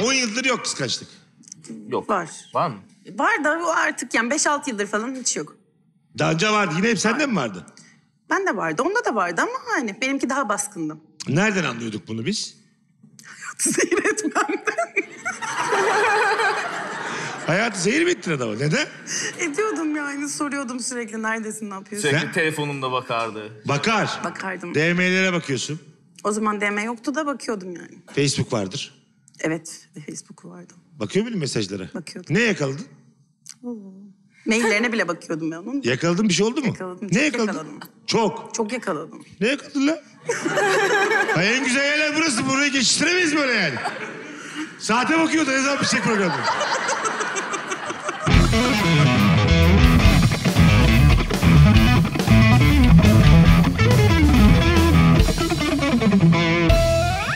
10 yıldır yok kıskançlık. Yok. Var. Var mı? Var da artık yani 5-6 yıldır falan hiç yok. Daha önce vardı. Yine hep sende mi vardı? Ben de vardı. Onda da vardı ama hani benimki daha baskındı. Nereden anlıyorduk bunu biz? Hayatı zehir etmemden. Hayatı zehir mi ettin adama? Neden? Ediyordum yani. Soruyordum sürekli. Neredesin, ne yapıyorsun? Sürekli sen... telefonumda bakardı. Bakar. Bakardım. DM'lere bakıyorsun. O zaman DM yoktu da bakıyordum yani. Facebook vardır. Evet. Facebook vardı. Bakıyor muydun mesajlara? Bakıyordum. Ne yakaladın? Maillerine bile bakıyordum ben onun. Yakaladın, bir şey oldu mu? Yakaladım. Ne yakaladın? Yakaladım. Çok. Çok yakaladım. Ne yakaladın lan? Ay en güzel yerler burası. Burayı geçiştiremeyiz böyle yani. Saate bakıyordu. Ne zaman bir şey programı?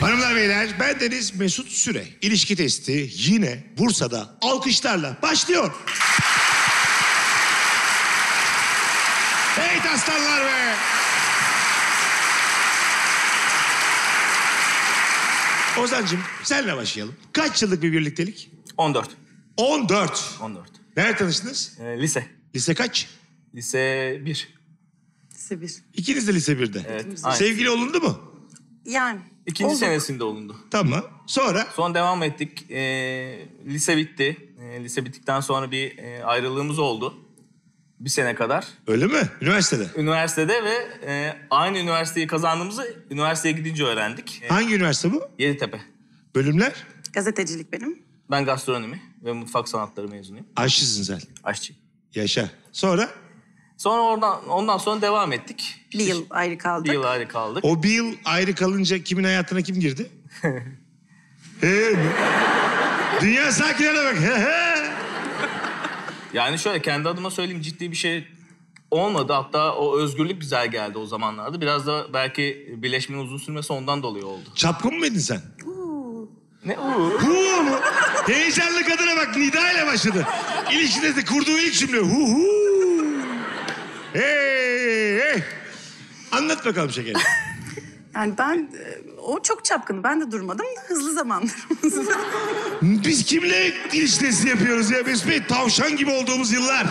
Hanımlar beyler, ben Deniz Mesut Süre. İlişki testi yine Bursa'da alkışlarla başlıyor. Evet aslanlar be. Ozancığım, senle başlayalım. Kaç yıllık bir birliktelik? 14. 14. 14. Nerede tanıştınız? Lise. Lise kaç? Lise 1. Lise 1. İkiniz de lise 1'de. Evet. Sevgili olundu mu? Yani. İkinci oldu. Senesinde olundu. Tamam. Sonra? Sonra devam ettik. Lise bitti. Lise bittikten sonra bir ayrılığımız oldu. Bir sene kadar. Öyle mi? Üniversitede? Üniversitede ve aynı üniversiteyi kazandığımızı üniversiteye gidince öğrendik. Hangi üniversite bu? Yeditepe. Bölümler? Gazetecilik benim. Ben gastronomi ve mutfak sanatları mezunuyum. Aşçısın sen. Aşçı. Yaşa. Sonra? Sonra ondan sonra devam ettik. Bir yıl ayrı kaldık. Bir yıl ayrı kaldık. O bir yıl ayrı kalınca kimin hayatına kim girdi? Dünya sakinlere bak. Yani şöyle, kendi adıma söyleyeyim, ciddi bir şey olmadı. Hatta o özgürlük güzel geldi o zamanlarda. Biraz da belki birleşmenin uzun sürmesi ondan dolayı oldu. Çapkın mıydın sen? Ne uuu? Huuu mu? Heyecanlı kadına bak, nida ile başladı. İlişkide kurduğu ilk cümle huuu. Hey hey. Anlat bakalım şekerim. Yani ben, o çok çapkın. Ben de durmadım da hızlı zamandır. Biz kimle ilişkisi yapıyoruz ya Mesut Bey? Tavşan gibi olduğumuz yıllar.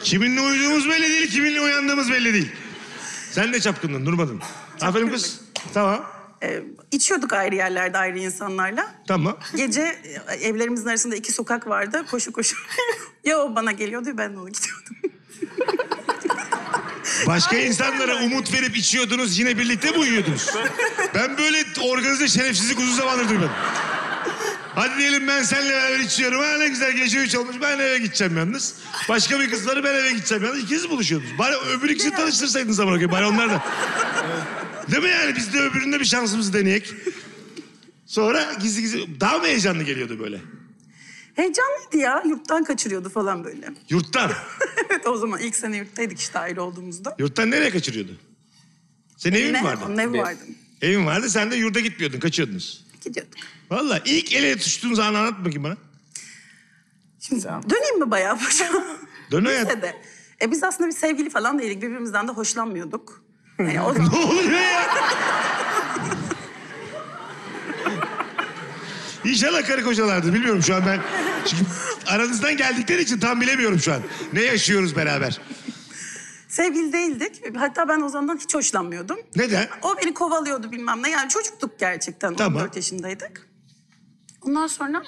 Kiminle uyuduğumuz belli değil, kiminle uyandığımız belli değil. Sen de çapkındın, durmadın. Aferin kız. Tamam. İçiyorduk ayrı yerlerde, ayrı insanlarla. Tamam. Gece evlerimizin arasında 2 sokak vardı, koşu koşu. Ya o bana geliyordu ya ben de ona gidiyordum. Başka aynen insanlara umut verip içiyordunuz, yine birlikte mi uyuyordunuz? Ben böyle organize şerefsizlik uzun zamandır duymadım. Hadi diyelim ben seninle beraber içiyorum. Ha ne güzel, gece 3 olmuş, ben eve gideceğim yalnız. Başka bir kızları ben eve gideceğim yalnız. İkiniz buluşuyordunuz. Bari öbür ikisini tanıştırsaydınız ama okey. Bari onlar da. Değil mi yani? Biz de öbüründe bir şansımızı deneyek. Sonra gizli gizli... Daha mı heyecanlı geliyordu böyle? Heyecanlıydı ya. Yurttan kaçırıyordu falan böyle. Yurttan? Evet, o zaman ilk sene yurttaydık işte aile olduğumuzda. Yurttan nereye kaçırıyordu? Senin evin mi vardı? Onun evi vardı. Evin vardı, sen de yurda gitmiyordun, kaçıyordunuz. Gidiyorduk. Vallahi ilk ele tutuştuğunuz anı anlat bakayım bana. Şimdi tamam. Döneyim mi bayağı başa? Dön hayat. Biz aslında bir sevgili falan değildik, birbirimizden de hoşlanmıyorduk. Yani o zaman... Ne oluyor ya? İnşallah karı kocalardır, bilmiyorum şu an ben. Çünkü aranızdan geldikleri için tam bilemiyorum şu an. Ne yaşıyoruz beraber? Sevgili değildik. Hatta ben Ozan'dan hiç hoşlanmıyordum. Neden? O beni kovalıyordu bilmem ne. Yani çocuktuk gerçekten. Tamam. 14 yaşındaydık. Ondan sonra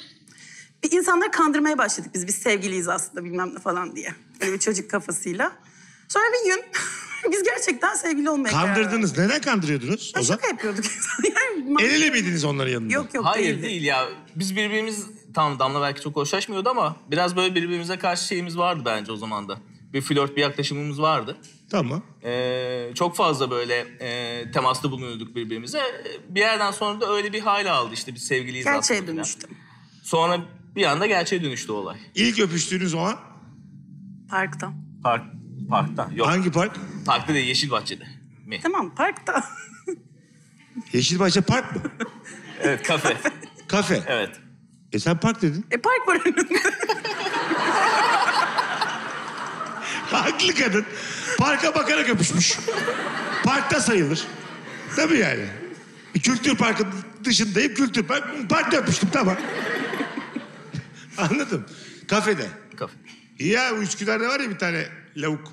bir insanları kandırmaya başladık biz. Biz sevgiliyiz aslında bilmem ne falan diye. Böyle bir çocuk kafasıyla. Sonra bir gün biz gerçekten sevgili olmaya karar verdik. Kandırdınız. Neden kandırıyordunuz Ozan? Şaka yapıyorduk. El ele miydiniz onların yanında? Yok yok. Hayır değil ya. Biz birbirimiz... Tamam, Damla belki çok hoşlaşmıyordu ama biraz böyle birbirimize karşı şeyimiz vardı bence o zaman da. Bir flört, bir yaklaşımımız vardı. Tamam. Çok fazla böyle temaslı bulunuyorduk birbirimize. Bir yerden sonra da öyle bir hale aldı işte, biz sevgiliyiz gerçeğe aslında. Gerçeğe dönüştü. Sonra bir anda gerçeğe dönüştü olay. İlk öpüştüğünüz o an? Parkta. Parkta. Yok. Hangi park? Parkta değil, Yeşilbahçe'de. Mi? Tamam, parkta. Yeşilbahçe park mı? Evet, kafe. Kafe? Evet. Sen park dedin. Park var önünde. Haklı kadın. Parka bakarak öpüşmüş. Parkta sayılır. Tabii yani. Kültür Parkı dışındayım, Kültür Parkı. Parti öpüştüm, tamam. Anladım. Kafede. Kafe. Ya Üsküdar'da var ya bir tane lavuk.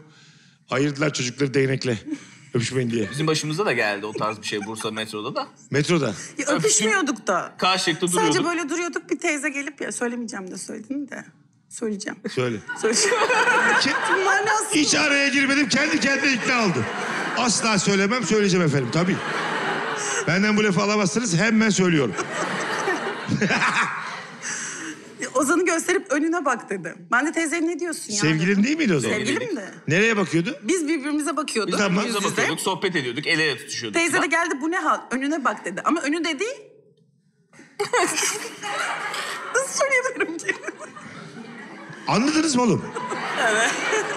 Ayırdılar çocukları değnekle. Öpüşmeyin diye. Bizim başımıza da geldi o tarz bir şey Bursa metroda da. Metroda? Ya öpüşmüyorduk da. Karşılıklı duruyorduk. Sadece böyle duruyorduk, bir teyze gelip ya söylemeyeceğim de söyledim de. Söyleyeceğim. Söyle. Söyleyeceğim. Hiç araya girmedim, kendi kendine ikna oldu. Asla söylemem, söyleyeceğim efendim tabii. Benden bu lafı alamazsınız, hemen söylüyorum. Ozan'ı gösterip önüne bak dedi. Ben de teyze ne diyorsun ya? Sevgilin değil miydi Ozan? Sevgilim de. Nereye bakıyordu? Biz birbirimize bakıyorduk. Biz birbirimize bakıyorduk, sohbet ediyorduk, el ele tutuşuyorduk. Teyze de geldi, bu ne hal? Önüne bak dedi. Ama önü de değil. Nasıl söyleyebilirim ki? Anladınız mı oğlum? Evet.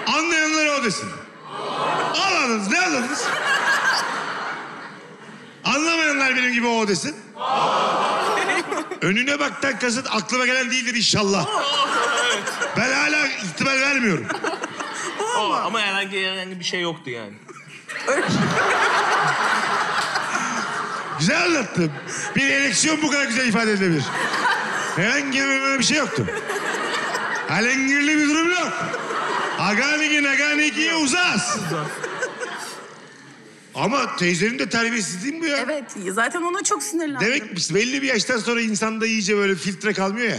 Anlayanlar o desin. Anladınız, ne anladınız? Anlamayanlar benim gibi o desin. Önüne baktan kasıt aklıma gelen değildir inşallah. Evet. Ben hala ihtimal vermiyorum. Ama herhangi bir şey yoktu yani. Güzel anlattım. Bir ereksiyon bu kadar güzel ifade edilebilir. Herhangi bir şey yoktu. Alengirli bir durum yok. Aganiki naganikiye uzas. Ama teyzenin de terbiyesizliği bu ya. Evet, zaten ona çok sinirlendim. Demek belli bir yaştan sonra insanda iyice böyle filtre kalmıyor ya.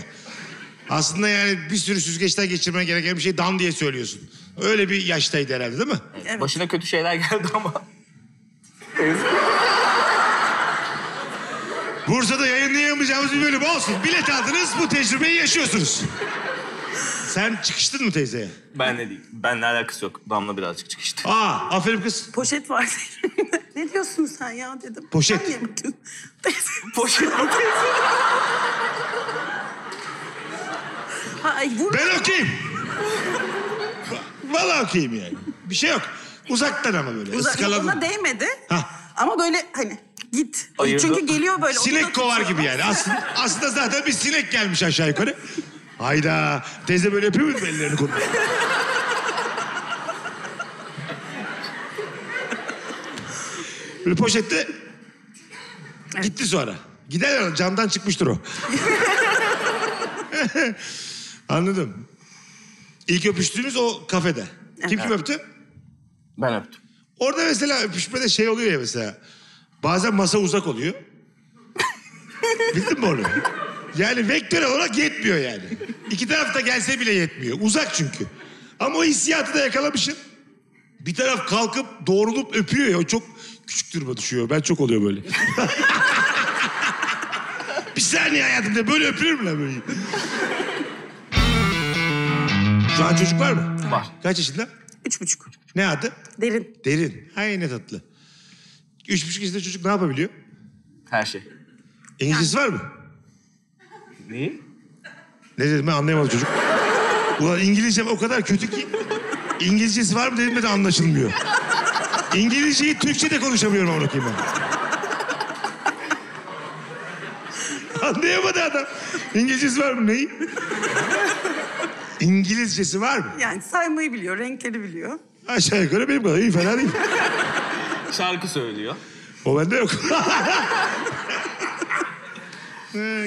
Aslında yani bir sürü süzgeçten geçirmen gereken bir şey dan diye söylüyorsun. Öyle bir yaştaydı herhalde değil mi? Evet. Başına kötü şeyler geldi ama. Bursa'da yayınlayamayacağımız bir bölüm olsun. Bilet aldınız, bu tecrübeyi yaşıyorsunuz. Sen çıkıştın mı teyzeye? Ben de değil. Benle alakası yok. Damla birazcık çıkıştı. Aa, aferin kız. Poşet vardı. Ne diyorsun sen ya dedim. Poşet. Ben yemek dedim. Poşet mi teyze? Ben okuyayım. Vallahi okuyayım yani. Bir şey yok. Uzaktan ama böyle. Iskaladım. Ona değmedi. Hah. Ama böyle hani git. Ayırdı. Çünkü geliyor böyle. Sinek kovar gibi yani. Aslında zaten bir sinek gelmiş aşağı yukarı. Hayda! Teyze böyle yapıyor muydu ellerini kurmuyor? Böyle poşette... Gitti sonra. Gider ya, camdan çıkmıştır o. Anladım. İlk öpüştüğünüz o kafede. Kim öptü? Ben öptüm. Orada mesela öpüşmede şey oluyor ya mesela... Bazen masa uzak oluyor. Bildin mi onu? Yani vektör olarak yetmiyor yani. İki tarafta gelse bile yetmiyor. Uzak çünkü. Ama o hissiyatı da yakalamışsın. Bir taraf kalkıp doğrulup öpüyor ya. O çok küçük duruma düşüyor. Ben çok oluyor böyle. Bir saniye hayatımda böyle öpülür mü lan böyle? Şu an çocuk var mı? Var. Kaç yaşında? 3,5. Ne adı? Derin. Derin. Ay ne tatlı. 3,5 yaşında çocuk ne yapabiliyor? Her şey. İngilizcesi var mı? Neyi? Ne dedim ben anlayamadım çocuk. Ulan İngilizcem o kadar kötü ki... İngilizcesi var mı dedim de anlaşılmıyor. İngilizceyi Türkçe'de konuşamıyorum ama bakayım ben. Anlayamadı adam. İngilizcesi var mı neyi? İngilizcesi var mı? Yani saymayı biliyor, renkleri biliyor. Aşağı yukarı benim kadar iyi fena değil. Şarkı söylüyor. O bende yok.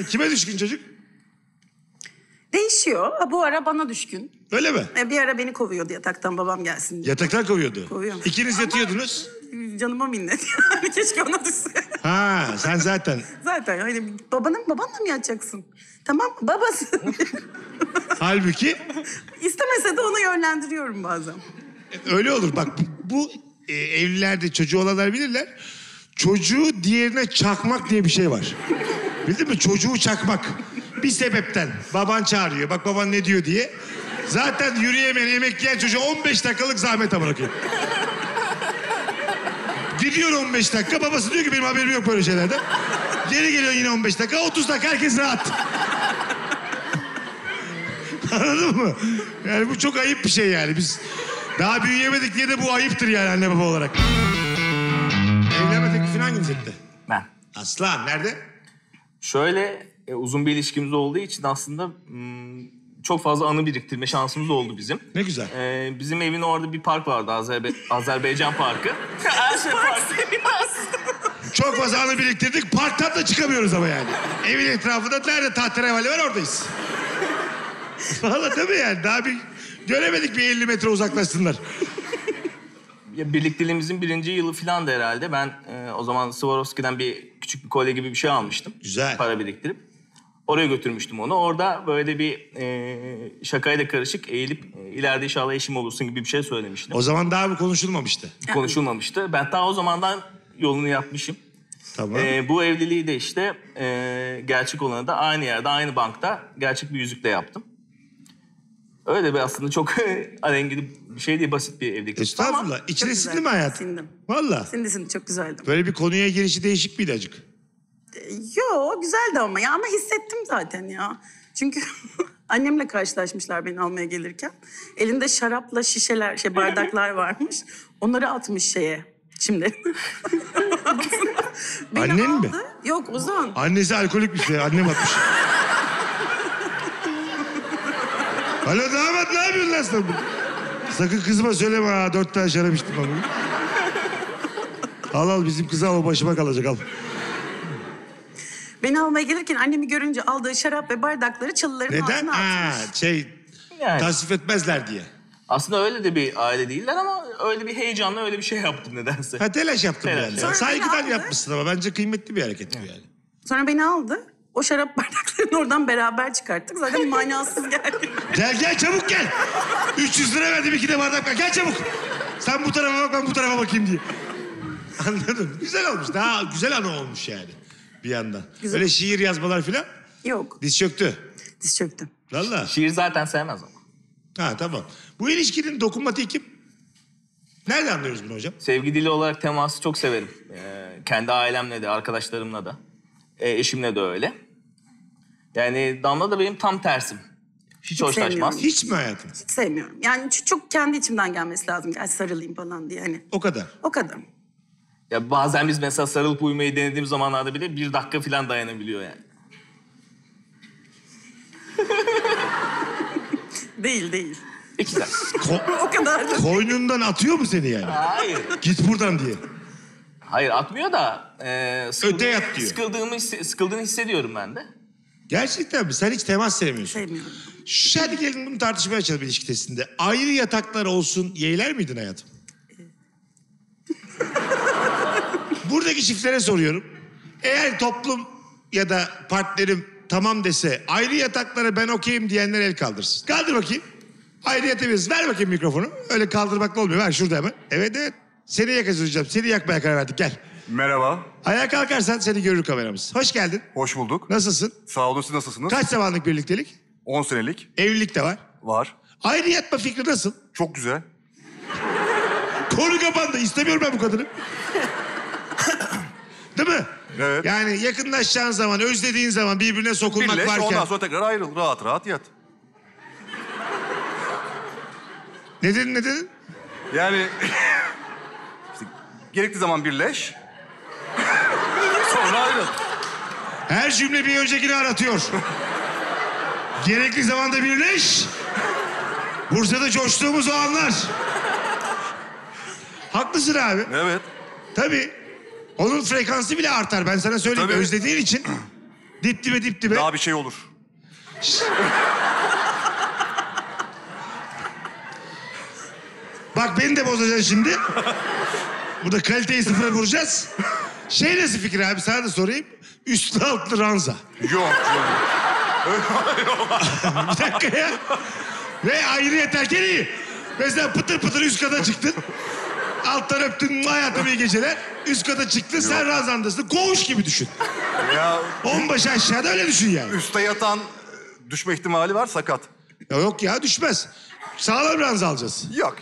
Kime düşkün çocuk? Değişiyor. Bu ara bana düşkün. Öyle mi? Bir ara beni kovuyordu yataktan babam gelsin diye. Yataktan kovuyordu? Kovuyor. İkiniz yatıyordunuz. Canıma minnet. Keşke ona düşse. Ha, sen zaten. Zaten hani babanla mı yatacaksın? Tamam mı? Babası. Halbuki? İstemese de onu yönlendiriyorum bazen. Öyle olur. Bak bu evlilerde çocuğu olanlar bilirler. Çocuğu diğerine çakmak diye bir şey var. Bildin mi? Çocuğu çakmak. Bir sebepten. Baban çağırıyor. Bak baban ne diyor diye. Zaten yürüyemeyen, yemek yiyen çocuğa 15 dakikalık zahmete bırakıyor. Gidiyor 15 dakika. Babası diyor ki benim haberim yok böyle şeylerden. Geri geliyor yine 15 dakika. 30 dakika herkes rahat. Anladın mı? Yani bu çok ayıp bir şey yani. Biz daha büyüyemedik diye de bu ayıptır yani anne baba olarak. Evlenme teklifi hanginiz etti? Ben. Aslan. Nerede? Şöyle uzun bir ilişkimiz olduğu için aslında çok fazla anı biriktirme şansımız oldu bizim. Ne güzel. Bizim evin orada bir park vardı, Azerbaycan Parkı. Her şey park seviyorsun. Çok fazla anı biriktirdik. Parktan da çıkamıyoruz ama yani. Evin etrafında nerede tahterevali var oradayız. Vallahi tabii yani. Daha bir göremedik bir 50 metre uzaklaşsınlar. Ya birlikteliğimizin 1. yılı falan da herhalde. Ben o zaman Swarovski'den küçük bir kolye gibi bir şey almıştım. Güzel. Para biriktirip. Oraya götürmüştüm onu. Orada böyle bir şakayla karışık eğilip ileride inşallah eşim olursun gibi bir şey söylemiştim. O zaman daha bir konuşulmamıştı. Konuşulmamıştı. Ben daha o zamandan yolunu yapmışım. Tamam. Bu evliliği de işte gerçek olanı da aynı yerde, aynı bankta gerçek bir yüzükle yaptım. Öyle bir aslında çok alengili bir şey değil, basit bir evlilik. Estağfurullah. Ama İçine sindi mi hayatım? Sindim. Valla. Sindi çok güzeldi. Böyle bir konuya girişi değişik miydi acık? Yo, güzeldi ama ya, ama hissettim zaten ya. Çünkü annemle karşılaşmışlar beni almaya gelirken. Elinde şarapla şişeler, bardaklar varmış. Onları atmış şeye. Şimdi. Annen aldı. Mi? Yok, Ozan. Annesi alkolik bir şey, annem atmış. Alo damat, ne yapıyorsun lan sen? Sakın kızıma söyleme ha, 4 tane şarap içtim ben bugün. Al bizim kızı al, o başıma kalacak al. Beni almaya gelirken annemi görünce aldığı şarap ve bardakları çalıların altına atmış. Neden? Ha, yani. Tasvip etmezler diye. Aslında öyle de bir aile değiller ama öyle bir heyecanla öyle bir şey yaptım nedense. Ha, telaş yaptım yani. Sonra saygıdan yapmışsın ama bence kıymetli bir hareket bu yani. Sonra beni aldı. O şarap bardaklarını oradan beraber çıkarttık. Zaten manasız geldi. Gel çabuk gel. 300 lira verdim 2 de bardak var. Gel çabuk. Sen bu tarafa bak, ben bu tarafa bakayım diye. Anladım. Güzel olmuş. Daha güzel anı olmuş yani. Bir yandan. Güzel. Öyle şiir yazmalar filan? Yok. Diz çöktü. Diz çöktü. Valla. Şiir zaten sevmez ama. Ha tamam. Bu ilişkinin dokunmatiği kim? Nerede anlıyoruz bunu hocam? Sevgi dili olarak teması çok severim. Kendi ailemle de, arkadaşlarımla da. Eşimle de öyle. Yani Damla da benim tam tersim. Hiç hoşlaşmaz. Hiç mi hayatım? Hiç sevmiyorum. Yani çok kendi içimden gelmesi lazım. Gel sarılayım falan diye hani. O kadar? O kadar. Ya bazen biz mesela sarılıp uyumayı denediğim zamanlarda bile 1 dakika falan dayanabiliyor yani. Değil. 2 dakika. O kadar da. Koynundan atıyor mu seni yani? Hayır. Git buradan diye. Hayır atmıyor da öte yat diyor. Sıkıldığını hissediyorum ben de. Gerçekten mi? Sen hiç temas sevmiyorsun. Sevmiyorum. Hadi gelin bunu tartışmaya açalım ilişki testinde. Ayrı yataklar olsun yeğler miydin hayatım? Buradaki çiftlere soruyorum. Eğer toplum ya da partnerim tamam dese ayrı yataklara ben okeyim diyenler el kaldırsın. Kaldır bakayım. Ayrı yatabiliriz. Ver bakayım mikrofonu. Öyle kaldırmakla olmuyor. Ver şurada hemen. Evet. Seni yakacağım. Seni yakmaya karar verdik. Gel. Merhaba. Ayağa kalkarsan seni görür kameramız. Hoş geldin. Hoş bulduk. Nasılsın? Sağ olun, siz nasılsınız? Kaç zamanlık birliktelik? 10 senelik. Evlilik de var. Var. Ayrı yatma fikri nasıl? Çok güzel. Konu kapandı. İstemiyorum ben bu kadını. Değil mi? Evet. Yani yakınlaşacağın zaman, özlediğin zaman birbirine sokulmak varken... ondan sonra tekrar ayrıl. Rahat rahat yat. Ne dedin? Yani... Gerekli zaman birleş. Sonra ayrıl. Her cümle bir öncekini aratıyor. Gerekli zamanda birleş. Bursa'da coştuğumuz o anlar. Haklısın abi. Evet. Tabii. Onun frekansı bile artar. Ben sana söyleyeyim. Tabii. Özlediğin için dip dibe. Daha bir şey olur. Bak beni de bozacaksın şimdi. Burada kaliteyi sıfıra vuracağız. Nasıl fikir abi? Sana da sorayım. Üstlü altlı ranza. Yok. Bir dakika ya. Ve ayrı yeterken iyi. Mesela pıtır pıtır üst kata çıktın. Alttan öptün, hayatım iyi geceler. Üst kata çıktın, yok. Sen ranzandasın. Koğuş gibi düşün. Ya... Onbaşı aşağıda öyle düşün yani. Üste yatan düşme ihtimali var, sakat. Ya yok ya, düşmez. Sağlam ranza alacağız. Yok.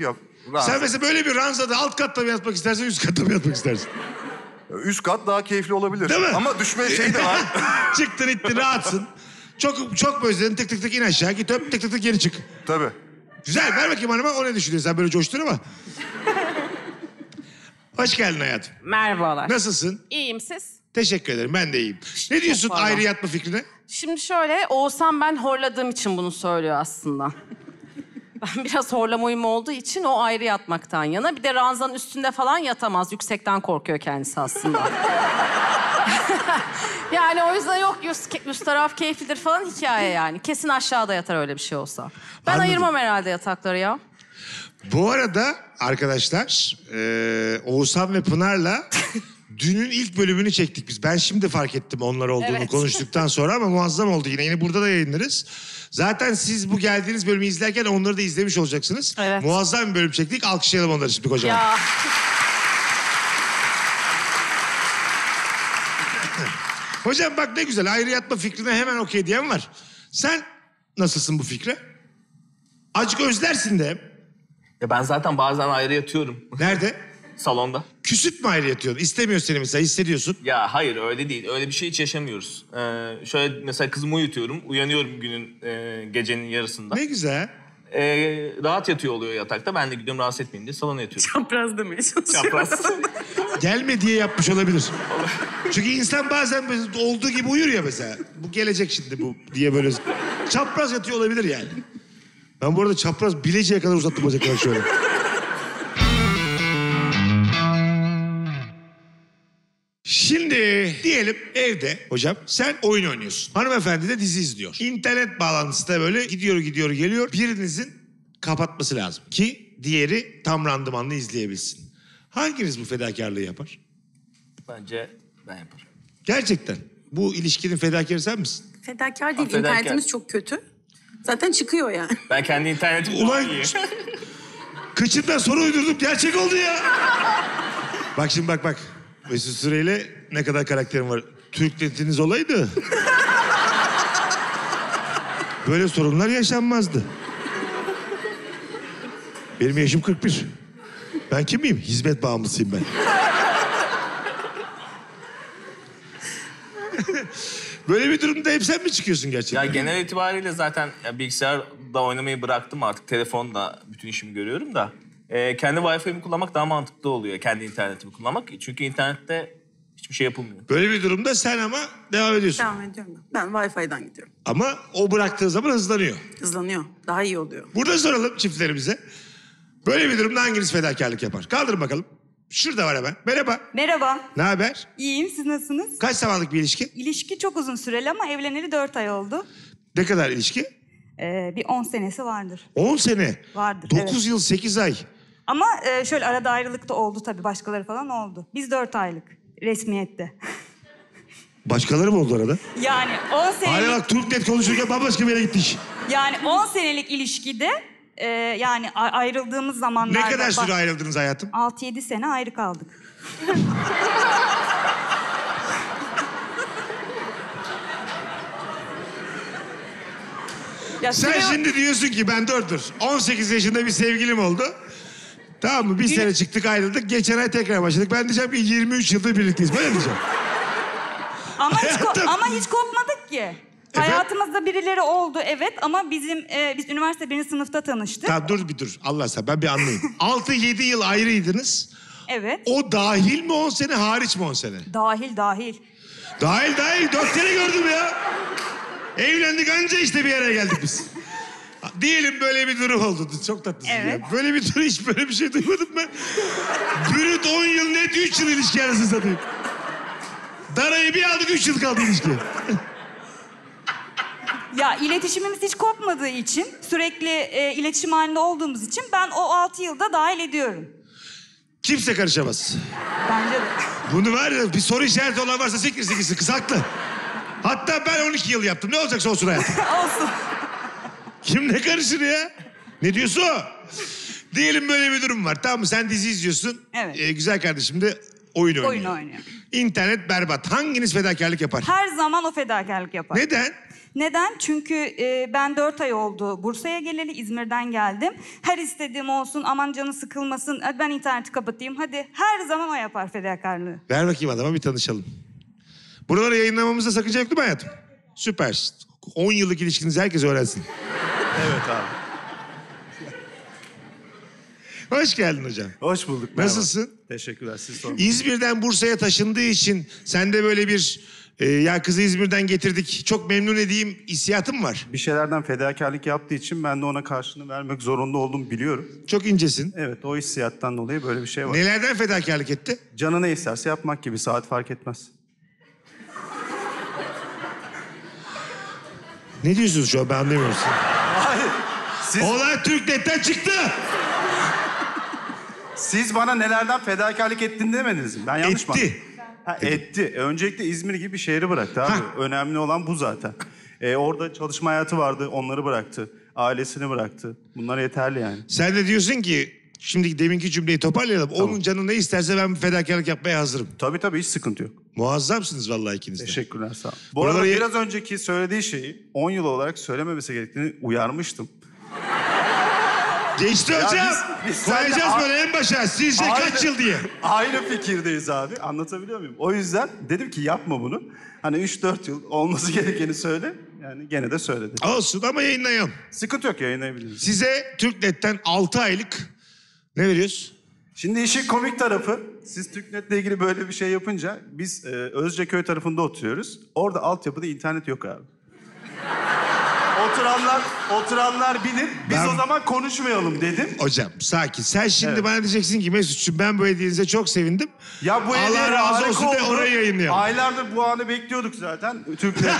Ranza. Sen mesela böyle bir ranzada alt katta mı yatmak istersen, üst katta mı yatmak istersin? Üst kat daha keyifli olabilir. Değil mi? Ama düşme şey de var. Çıktın, ittin, rahatsın. Çok özledin, tık in aşağı, git öp, tık geri çık. Tabii. Güzel, ver bakayım hanıma, o ne düşünüyorsun? Sen böyle coştun ama. Hoş geldin hayatım. Merhabalar. Nasılsın? İyiyim, siz? Teşekkür ederim, ben de iyiyim. Ne diyorsun ayrı yatma fikrine? Şimdi şöyle, Oğuzhan ben horladığım için bunu söylüyor aslında. Ben biraz horlama uyumu olduğu için o ayrı yatmaktan yana. Bir de ranzanın üstünde falan yatamaz. Yüksekten korkuyor kendisi aslında. Yani o yüzden yok üst taraf keyiflidir falan hikaye yani. Kesin aşağıda yatar öyle bir şey olsa. Ben anladım. Ayırmam herhalde yatakları ya. Bu arada arkadaşlar Oğuzhan ve Pınar'la dünün ilk bölümünü çektik biz. Ben şimdi fark ettim onlar olduğunu konuştuktan sonra ama muazzam oldu yine. Yine burada da yayınlarız. Zaten siz bu geldiğiniz bölümü izlerken onları da izlemiş olacaksınız. Evet. Muazzam bir bölüm çektik. Alkışlayalım onları şimdi kocaman. Ya. Hocam bak ne güzel ayrı yatma fikrine hemen okey diyen var. Sen nasılsın bu fikre? Azıcık özlersin de. Ya ben zaten bazen ayrı yatıyorum. Nerede? Salonda. Küsüp mü ayrı yatıyorsun? İstemiyor seni mesela, hissediyorsun. Ya hayır öyle değil. Öyle bir şey hiç yaşamıyoruz. Şöyle mesela kızımı uyutuyorum. Uyanıyorum gecenin yarısında. Ne güzel. Rahat yatıyor oluyor yatakta. Ben de gidiyorum rahatsız etmeyeyim diye salona yatıyorum. Çapraz demeye çalışıyorum. Çapraz. Gelme diye yapmış olabilir. Çünkü insan bazen olduğu gibi uyur ya mesela. Bu gelecek şimdi bu diye böyle. Çapraz yatıyor olabilir yani. Ben bu arada çapraz bileceğe kadar uzattım bacakları şöyle. Şimdi diyelim evde hocam sen oyun oynuyorsun. Hanımefendi de dizi izliyor. İnternet bağlantısı da böyle gidiyor geliyor. Birinizin kapatması lazım ki diğeri tam randımanlı izleyebilsin. Hanginiz bu fedakarlığı yapar? Bence ben yaparım. Gerçekten bu ilişkinin fedakarı sen misin? Fedakar değil, fedakar. İnternetimiz çok kötü. Zaten çıkıyor yani. Ben kendi internetim ulan kıçımdan soru uydurdum gerçek oldu ya. Bak şimdi bak. Mesut Süre'yle ne kadar karakterim var. TürkNet'iniz olaydı. Böyle sorunlar yaşanmazdı. Benim yaşım 41. Ben kim miyim? Hizmet bağımlısıyım ben. Böyle bir durumda hep sen mi çıkıyorsun gerçekten? Ya genel itibariyle zaten bilgisayarda oynamayı bıraktım artık. Telefonda bütün işimi görüyorum da. Kendi Wi-Fi'mi kullanmak daha mantıklı oluyor. Kendi internetimi kullanmak. Çünkü internette hiçbir şey yapılmıyor. Böyle bir durumda sen ama devam ediyorsun. Devam ediyorum ben. Ben Wi-Fi'den gidiyorum. Ama o bıraktığı zaman hızlanıyor. Hızlanıyor. Daha iyi oluyor. Burada soralım çiftlerimize. Böyle bir durumda hanginiz fedakarlık yapar? Kaldırın bakalım. Şurada var hemen. Merhaba. Merhaba. Ne haber? İyiyim. Siz nasılsınız? Kaç zamanlık bir ilişki? İlişki çok uzun süreli ama evleneli 4 ay oldu. Ne kadar ilişki? Bir 10 senesi vardır. 10 sene? Vardır. 9 yıl 8 ay. Ama şöyle arada ayrılık da oldu tabii. Başkaları falan oldu. Biz 4 aylık resmiyette. Başkaları mı oldu arada? Yani 10 senelik... Hayır bak TürkNet konuşurken bambaşka bir yere gittik. Yani 10 senelik ilişkide yani ayrıldığımız zamanlarda... Ne kadar süre ayrıldınız hayatım? 6-7 sene ayrı kaldık. Ya sen süre... şimdi diyorsun ki ben 18 yaşında bir sevgilim oldu. Tamam mı? Bir sene çıktık ayrıldık. Geçen ay tekrar başladık. Ben diyeceğim ki 23 yıldır birlikteyiz. Böyle diyeceğim. Ama, hiç kopmadık ki. Efendim? Hayatımızda birileri oldu evet ama biz üniversite 1. sınıfta tanıştık. Tamam dur. Allah sen ben bir anlayayım. 6-7 yıl ayrıydınız. Evet. O dahil mi 10 sene hariç mi 10 sene? Dahil. Dahil. 4 sene gördüm ya. Evlendik anca işte bir yere geldik biz. Diyelim böyle bir durum oldu. Çok tatlısın evet. Ya. Böyle bir durum hiç böyle bir şey duymadım ben. Brüt 10 yıl net 3 yıl ilişki arasını satayım. Darayı bir aldık 3 yıl kaldı ilişki. Ya iletişimimiz hiç kopmadığı için sürekli iletişim halinde olduğumuz için ben o 6 yılda dahil ediyorum. Kimse karışamaz. Bence de. Bunu var ya bir soru işareti olan varsa siktirsin gitsin kız haklı. Hatta ben 12 yıl yaptım. Ne olacaksa olsun hayatım. Olsun. Kim ne karışır ya? Ne diyorsa o. Diyelim böyle bir durum var. Tamam mı? Sen dizi izliyorsun. Evet. Güzel kardeşim de oyun oynuyor. İnternet berbat. Hanginiz fedakarlık yapar? Her zaman o fedakarlık yapar. Neden? Çünkü ben 4 ay oldu Bursa'ya geleli, İzmir'den geldim. Her istediğim olsun, aman canı sıkılmasın, hadi ben interneti kapatayım, hadi. Her zaman o yapar fedakarlığı. Ver bakayım adama bir tanışalım. Buraları yayınlamamızda sakınca yok değil mi hayatım? Süper. 10 yıllık ilişkinizi herkes öğrensin. Evet abi. Hoş geldin hocam. Hoş bulduk. Merhaba. Nasılsın? Teşekkürler. Siz sorun. İzmir'den Bursa'ya taşındığı için sende böyle bir Yani kızı İzmir'den getirdik. Çok memnun edeyim hissiyatım var. Bir şeylerden fedakarlık yaptığı için ben de ona karşılığını vermek zorunda olduğumu biliyorum. Çok incesin. Evet, o hissiyattan dolayı böyle bir şey var. Nelerden fedakarlık etti? Canı ne isterse yapmak gibi, saat fark etmez. Ne diyorsunuz şu an, ben anlamıyorum sizi. Hayır. Siz... Olay TürkNet'ten çıktı. Siz bana nelerden fedakarlık ettin demediniz mi? Ben yanlış mı? Etti. Ha, etti. Öncelikle İzmir gibi bir şehri bıraktı abi. Ha. Önemli olan bu zaten. Orada çalışma hayatı vardı, onları bıraktı. Ailesini bıraktı. Bunlar yeterli yani. Sen de diyorsun ki, şimdi deminki cümleyi toparlayalım. Tamam. Onun canı ne isterse ben fedakarlık yapmaya hazırım. Tabii tabii, hiç sıkıntı yok. Muazzamsınız vallahi ikiniz de. Teşekkürler, sağ ol. Bu arada biraz önceki söylediği şeyi 10 yıl olarak söylememesi gerektiğini uyarmıştım. Geçti ya hocam. Biz koyacağız böyle en başa. Sizce kaç yıl diye. Aynı fikirdeyiz abi. Anlatabiliyor muyum? O yüzden dedim ki yapma bunu. Hani 3-4 yıl olması gerekeni söyle. Yani gene de söyledi. Olsun ama yayınlayalım. Sıkıntı yok, yayınlayabiliriz. Size TürkNet'ten 6 aylık ne veriyoruz? Şimdi işin komik tarafı, siz TürkNet'le ilgili böyle bir şey yapınca biz Özceköy tarafında oturuyoruz. Orada altyapıda internet yok abi. Oturanlar bilir. Biz o zaman konuşmayalım dedim. Hocam sakin. Sen şimdi bana diyeceksin ki Mesut'cum ben bu hediyenize çok sevindim. Ya bu Allah razı olsun de orayı yayınlayalım. Aylardır bu anı bekliyorduk zaten. Türkler.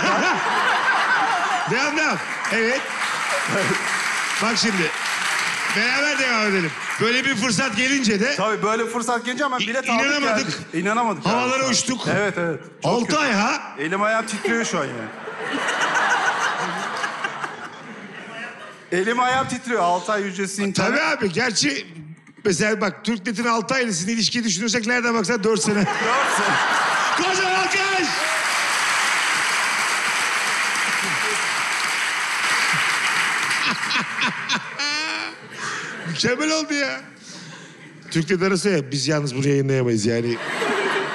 Devam. Evet. Bak şimdi. Beraber devam edelim. Böyle bir fırsat gelince de... Tabii böyle fırsat gelince hemen bilet aldık. İnanamadık. Havalara uçtuk. Evet evet. Çok 6 ay ha. Elim ayağım titriyor şu an yani. Elim ayağım titriyor. 6 ay ücretsiz internet. Tabii abi. Gerçi mesela bak TürkNet'in 6 aylısını ilişkiyi düşünürsek nereden baksan 4 sene. 4 sene. Kocaman alkış! Mükemmel oldu ya. TürkNet arası ya, biz yalnız buraya yayınlayamayız yani.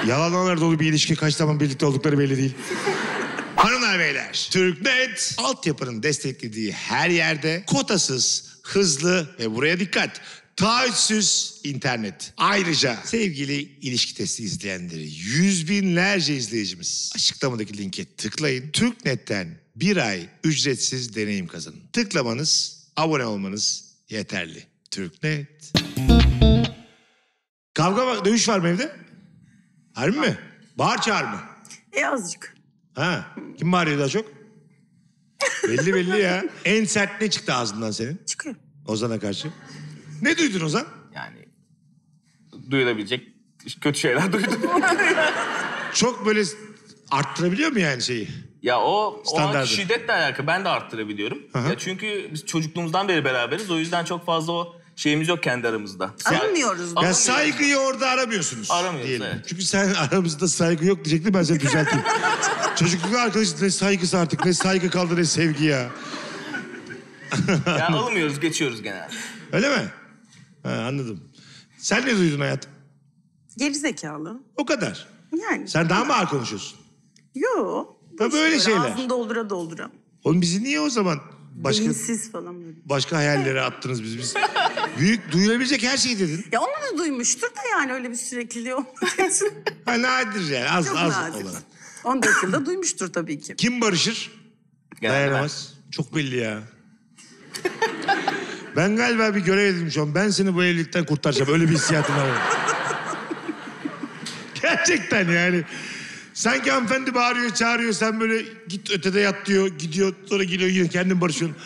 Yalanlar dolu bir ilişki, kaç zaman birlikte oldukları belli değil. Hanımlar beyler, TürkNet altyapının desteklediği her yerde kotasız, hızlı ve buraya dikkat, taahhütsüz internet. Ayrıca sevgili ilişki testi izleyenleri, 100 binlerce izleyicimiz, açıklamadaki linke tıklayın. TürkNet'ten 1 ay ücretsiz deneyim kazanın. Tıklamanız, abone olmanız yeterli. TürkNet. Kavga, dövüş var mı evde? Harbi mi? Bağır çağır mı? Azıcık. Ha, kim bağırıyor daha çok? belli ya. En sert ne çıktı ağzından senin? Çıkıyor. Ozan'a karşı. Ne duydun Ozan? Yani duyulabilecek kötü şeyler duydum. Çok böyle arttırabiliyor mu yani şeyi? Ya o an şiddetle alakalı. Ben de arttırabiliyorum. Ya çünkü biz çocukluğumuzdan beri beraberiz. O yüzden çok fazla o şeyimiz yok kendi aramızda. Aramıyoruz. Ya saygıyı orada aramıyorsunuz. Aramıyoruz diyelim. Evet. Çünkü sen aramızda saygı yok diyecektin, ben seni düzelteyim. Çocuklukta arkadaşız, ne saygısı artık, ne saygı kaldı, ne sevgi ya. Ya alamıyoruz, geçiyoruz genelde. Öyle mi? Ha, anladım. Sen ne duydun hayat? Gerizekalı. O kadar. Yani. Sen daha mı ağır konuşuyorsun? Yo. Tabii böyle şeyler. Ağzını doldura doldura. Oğlum bizi niye o zaman Beyinsiz falan böyle. Başka hayallere attınız biz. Büyük, duyulabilecek her şeyi dedin. Ya onu da duymuştur da yani öyle bir sürekliliği olmadığı için. Ha, nadir yani, az olarak. 14 yılda duymuştur tabii ki. Kim barışır? Dayanamaz. Çok belli ya. Ben galiba bir görev edindim şu an. Ben seni bu evlilikten kurtaracağım. Öyle bir hissiyatım var. Gerçekten yani. Sanki hanımefendi bağırıyor, çağırıyor. Sen böyle git ötede yat diyor. Gidiyor, sonra geliyor yine kendin barışıyorsun.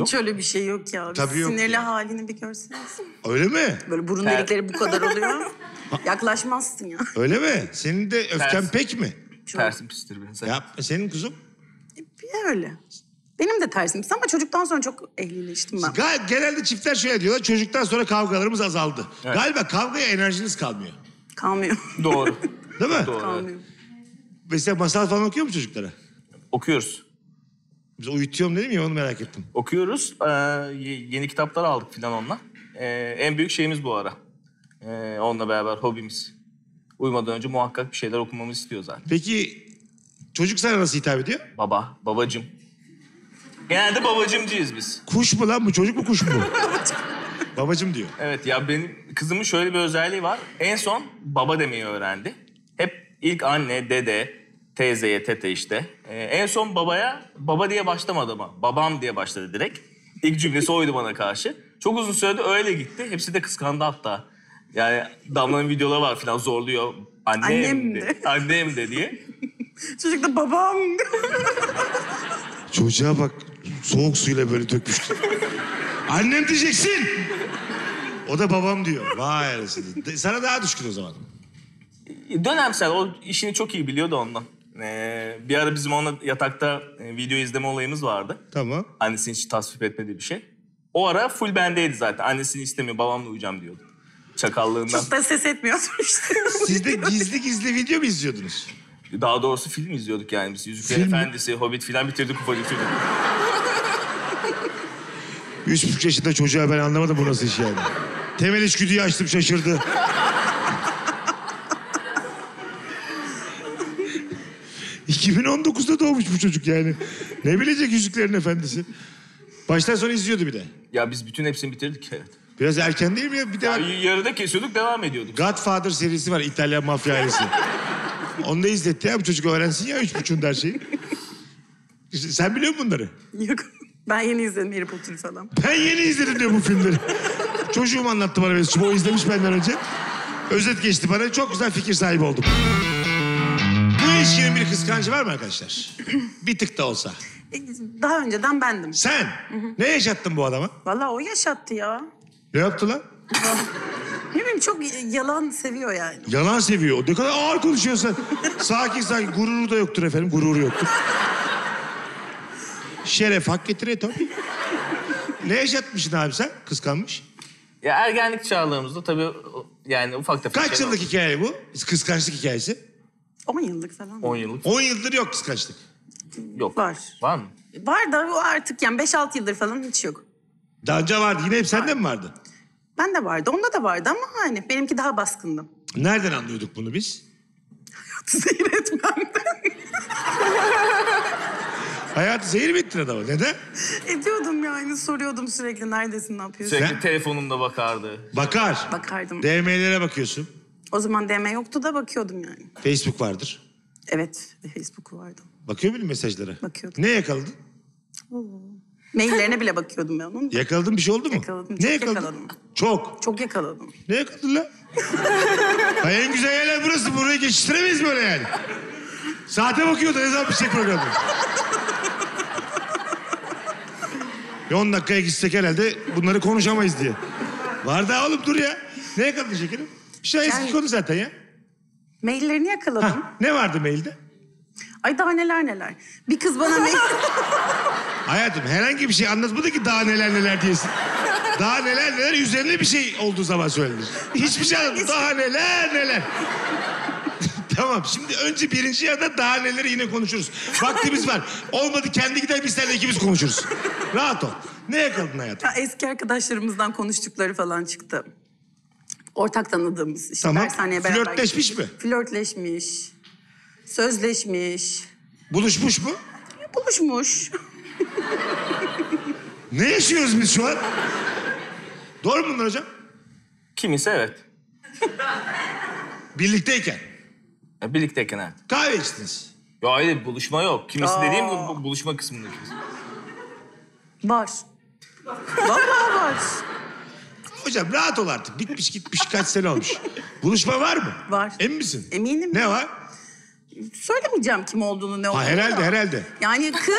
Hiç öyle bir şey yok ya. Sinirli halini bir görseniz. Öyle mi? Böyle burun delikleri bu kadar oluyor. Yaklaşmazsın ya. Öyle mi? Senin de öfken pek mi? Tersim pistir biraz. Yapma, senin kuzum? Öyle. Benim de tersim pistir ama çocuktan sonra çok ehlileştim ben. Genelde çiftler şöyle diyorlar, çocuktan sonra kavgalarımız azaldı. Evet. Galiba kavgaya enerjiniz kalmıyor. Kalmıyor. Doğru. Değil mi? Doğru. Kalmıyor. Mesela masal falan okuyor mu çocuklara? Okuyoruz. Biz uyutuyorum dedim ya, onu merak ettim. Okuyoruz. Yeni kitaplar aldık falan onunla. En büyük şeyimiz bu ara. Onunla beraber hobimiz. Uyumadan önce muhakkak bir şeyler okumamızı istiyor zaten. Peki çocuk sana nasıl hitap ediyor? Baba, babacım. Genelde babacımcıyız biz. Kuş mu lan bu? Çocuk mu kuş mu? Babacım diyor. Evet ya, benim kızımın şöyle bir özelliği var. En son baba demeyi öğrendi. Hep ilk anne, dede, Teyzeye, tete işte. En son babaya baba diye başlamadı ama babam diye başladı direkt. İlk cümlesi oydu bana karşı. Çok uzun sürede öyle gitti. Hepsi de kıskandı hatta. Yani Damla'nın videoları var falan, zorluyor. Annem de diye. Çocuk da babam. Çocuğa bak, soğuk suyla böyle dökmüştü. Annem diyeceksin. O da babam diyor. Vay anasını. Sana daha düşkün o zaman. Dönemsel, o işini çok iyi biliyordu ondan. Bir ara bizim onunla yatakta video izleme olayımız vardı. Tamam. Annesinin hiç tasvip etmediği bir şey. O ara full bendeydi zaten. Annesini istemiyor, babamla uyuyacağım diyordu. Çakallığından. Çok da ses etmiyorsun işte. Siz de gizli gizli video mu izliyordunuz? Daha doğrusu film izliyorduk yani biz. Yüzüklerin Efendisi, Hobbit filan bitirdik, ufacık. 3,5 yaşında çocuğa ben anlamadım bu nasıl iş yani. Temel içgüdüyü açtım, şaşırdı. ...2019'da doğmuş bu çocuk yani. Ne bilecek Yüzüklerin Efendisi? Baştan sonra izliyordu bir de. Ya biz bütün hepsini bitirdik evet. Biraz erken değil mi ya? Bir de... yarıda kesiyorduk, devam ediyorduk. Godfather serisi var, İtalyan mafya ailesi. Onu da izletti ya, bu çocuk öğrensin ya 3,5'un her şeyi. Sen biliyor musun bunları? Yok, ben yeni izledim Harry Potter'ı falan. Ben yeni izledim diyor bu filmleri. Çocuğum anlattı bana Mesut'cum, o izlemiş benden önce. Özet geçti bana, çok güzel fikir sahibi oldum. İlişkinin bir kıskancı var mı arkadaşlar? Bir tık da olsa. Daha önceden bendim. Sen? Ne yaşattın bu adama? Vallahi o yaşattı ya. Ne yaptı lan? Ne bileyim, çok yalan seviyor yani. Yalan seviyor. Ne kadar ağır konuşuyorsun. Sakin sakin. Gururu da yoktur efendim. Gururu yoktur. Şeref hak getire tabii. Ne yaşatmışsın abi sen? Kıskanmış. Ya ergenlik çağlarımızda tabii yani ufak tefek. Kaç yıllık hikaye bu? Kıskançlık hikayesi. 10 yıllık falan. 10 yıllık. 10 yıldır yok kıskançlık. Yok. Var. Var mı? Var da o artık yani 5-6 yıldır falan hiç yok. Daha önce vardı. Yine hep sende mi vardı? Ben de vardı. Onda da vardı ama hani benimki daha baskındı. Nereden anlıyorduk bunu biz? Hayatı zehir etmemden. Hayatı zehir mi ettin adama? Neden? Ediyordum yani. Soruyordum sürekli. Neredesin, ne yapıyorsun? Sürekli sen... telefonumda bakardı. Bakar. Bakardım. DM'lere bakıyorsun. O zaman DM yoktu da bakıyordum yani. Facebook vardır. Evet, Facebook vardı. Bakıyor muydun mesajlara? Bakıyordum. Ne yakaladın? Maillerine bile bakıyordum ben onun. Yakaladın, bir şey oldu mu? Yakaladım, ne yakaladın? Yakaladım. Çok? Çok yakaladım. Ne yakaladın lan? Ay en güzel yerler burası, burayı geçiştiremeyiz böyle yani. Saate bakıyordu, ne zaman bir şey programı. 10 dakikaya gitsek herhalde bunları konuşamayız diye. Var daha oğlum, dur ya. Ne yakaladın şekerim? Şey yani, eski konu zaten ya. Maillerini yakaladım. Ha, ne vardı mailde? Ay daha neler neler. Bir kız bana mail... Hayatım herhangi bir şey anlatmadı ki daha neler neler diyesin. Daha neler neler üzerine bir şey olduğu zaman söylenir. Hiçbir şey anlatmadı. Daha neler neler. Tamam şimdi önce birinci yanda daha neleri yine konuşuruz. Vaktimiz var. Olmadı kendi gider biz seninle ikimiz konuşuruz. Rahat ol. Ne yakaladın hayatım? Ya, eski arkadaşlarımızdan konuştukları falan çıktı. Ortak tanıdığımız işte tamam. Dershaneye beraber... Flörtleşmiş mi? Flörtleşmiş. Sözleşmiş. Buluşmuş mu? Buluşmuş. Ne yaşıyoruz biz şu an? Doğru mu bunlar hocam? Kimisi evet. Birlikteyken? Ya, birlikteyken evet. Kahve içtiniz. Ya hayır, buluşma yok. Kimisi dediğim buluşma kısmında kimisi. Var. Vallahi var. Hocam rahat ol artık. Bitmiş gitmiş kaç sene olmuş. Buluşma var mı? Var. Emin misin? Eminim. Ne var? Söylemeyeceğim kim olduğunu, ne olduğunu. Ha, herhalde da. Herhalde. Yani kız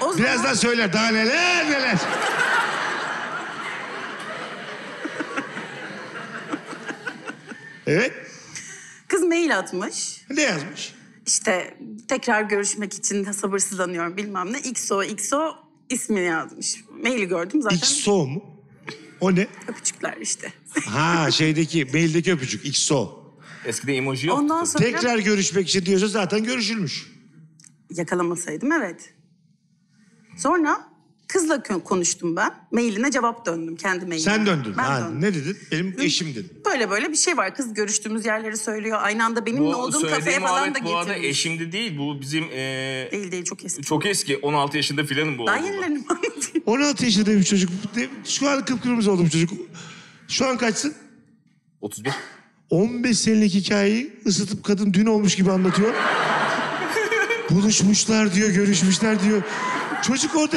o biraz zaman... daha söyler daha neler neler. Evet. Kız mail atmış. Ne yazmış? İşte tekrar görüşmek için sabırsızlanıyorum bilmem ne. XO ismini yazmış. Maili gördüm zaten. XO mu? O ne? Öpücükler işte. Ha şeydeki, maildeki öpücük, XO. Eskiden emoji yoktu. Ondan sonra... Tekrar görüşmek için diyorsa zaten görüşülmüş. Yakalamasaydım evet. Sonra kızla konuştum ben. Mailine cevap döndüm, kendi mailine. Sen döndün. Ben döndüm. Ne dedin? Benim eşim dedin. Böyle bir şey var. Kız görüştüğümüz yerleri söylüyor. Aynı anda benimle olduğum kafeye falan da getirmiş. Bu arada eşimdi değil. Bu bizim... Değil çok eski. Çok eski. 16 yaşında filanım bu. Daha yenilerini bana diyeyim. 16 yaşında bir çocuk. Şu an kıpkırmızı oldu bu çocuk. Şu an kaçsın? 31. 15 senelik hikayeyi ısıtıp kadın dün olmuş gibi anlatıyor. buluşmuşlar diyor, görüşmüşler diyor. Çocuk orada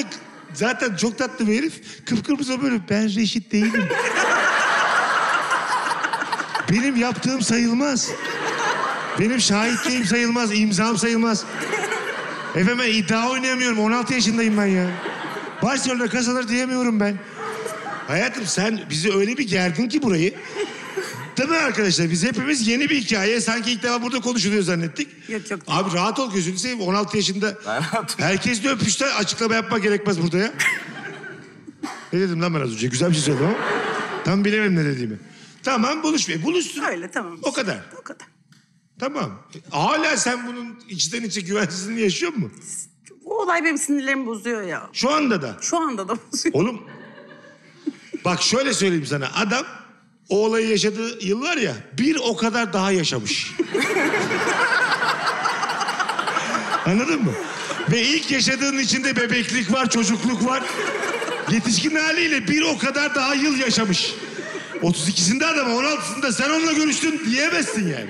zaten çok tatlı bir herif. Kıpkırmızı böyle, ben reşit değilim. Benim yaptığım sayılmaz. Benim şahitliğim sayılmaz, imzam sayılmaz. Efendim ben iddia oynayamıyorum, 16 yaşındayım ben ya. Barcelona kazanır diyemiyorum ben. Hayatım sen bizi öyle bir gerdin ki burayı. Değil mi arkadaşlar? Biz hepimiz yeni bir hikaye. Sanki ilk defa burada konuşuluyor zannettik. Yok yok. Abi rahat ol, gözünü seveyim. 16 yaşında herkesle öpüşte açıklama yapma gerekmez burada ya. Ne dedim lan ben az önce? Güzel bir şey söyledim ama tam bilemem ne dediğimi. Tamam, buluşmayın. Buluşsun. Öyle tamam. O kadar. O kadar. Tamam. Hala sen bunun içten içe güvensizliğini yaşıyor musun? Bu olay benim sinirlerimi bozuyor ya. Şu anda da? Şu anda da bozuyor. Oğlum. Bak şöyle söyleyeyim sana. Adam o olayı yaşadığı yıllar ya, bir o kadar daha yaşamış. Anladın mı? Ve ilk yaşadığının içinde bebeklik var, çocukluk var. Yetişkin haliyle bir o kadar daha yıl yaşamış. 32'sinde adam, 16'sında sen onunla görüştün diyemezsin yani.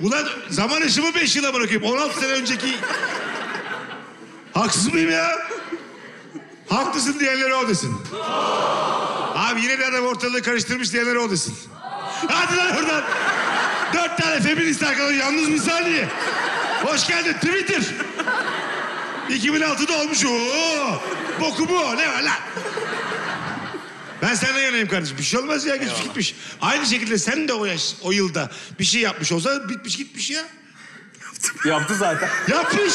Ulan zaman aşımı 5 yıla bırakayım. 16 sene önceki... Haksız mıyım ya? Haklısın diyenleri o desin. Abi yine de adam ortalığı karıştırmış diyenleri o desin. Hadi lan oradan. 4 tane feminist arkadaş, yalnız bir saniye. Hoş geldin Twitter. 2006'da olmuş. Oo, boku bu. Ne var lan? Ben senden yanayım kardeşim. Bir şey olmaz ya, geçmiş gitmiş. Aynı şekilde sen de o yaş, o yılda bir şey yapmış olsa bitmiş gitmiş ya. Yaptı zaten. Yapmış.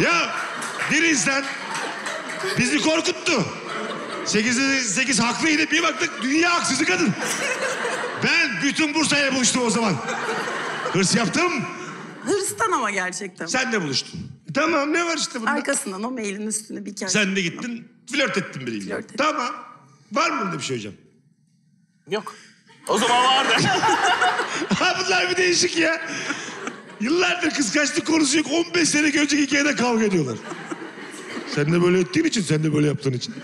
Ya bir insan bizi korkuttu. 8'de 8 haklıydı. Bir baktık dünya haksızı kadın. Ben bütün Bursa'ya buluştum o zaman. Hırs yaptım. Hırstan ama gerçekten. Sen de buluştun. Tamam, ne var işte bunda? Arkasından o mailin üstüne bir kere. Sen de gittin, flört ettin biriyle. Flört ettim. Tamam. Var mı burada bir şey hocam? Yok. O zaman vardı. Abi bunlar bir değişik ya. Yıllardır kıskançlık konusu yok. 15 sene önceki hikayede kavga ediyorlar. Sen de böyle ettiğin için, sen de böyle yaptığın için.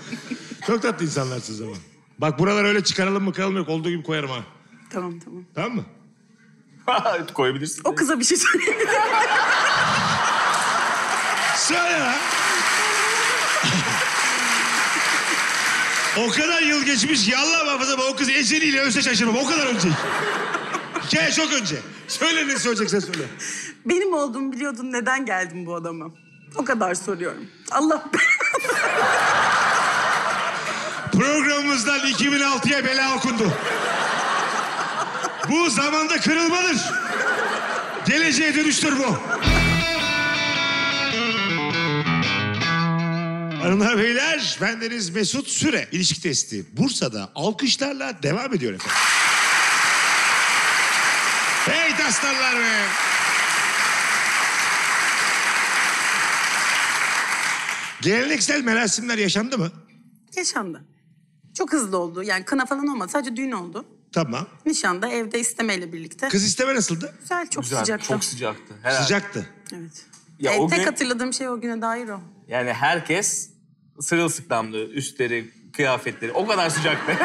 Çok tatlı insanlarsınız ama. Bak buralar öyle çıkaralım mı kalım yok. Olduğu gibi koyarım ha. Tamam tamam. Tamam mı? Koyabilirsin. O kıza bir şey söyleyeyim. Söyle lan. O kadar yıl geçmiş ki Allah muhafaza, o kız eceliyle ölse şaşırmam. O kadar önce. Hikaye çok önce. Söyle, ne söyleyeceksen söyle. Benim olduğumu biliyordun, neden geldin bu adama? O kadar soruyorum. Allah programımızdan 2006'ya bela okundu. Bu zamanda kırılmadır. Geleceğe dönüştür bu. Hanımlar beyler, bendeniz Mesut Süre. İlişki testi Bursa'da alkışlarla devam ediyor efendim. Hey taslarlar be! Geleneksel merasimler yaşandı mı? Yaşandı. Çok hızlı oldu. Yani kına falan olmadı. Sadece düğün oldu. Tamam. Nişanda, evde istemeyle birlikte. Kız isteme nasıldı? Güzel, çok güzel, sıcaktı. Çok sıcaktı. Herhalde. Sıcaktı. Evet. Ya o tek gün... hatırladığım şey o güne dair o. Yani herkes sırılsıklamdı. Üstleri, kıyafetleri. O kadar sıcaktı.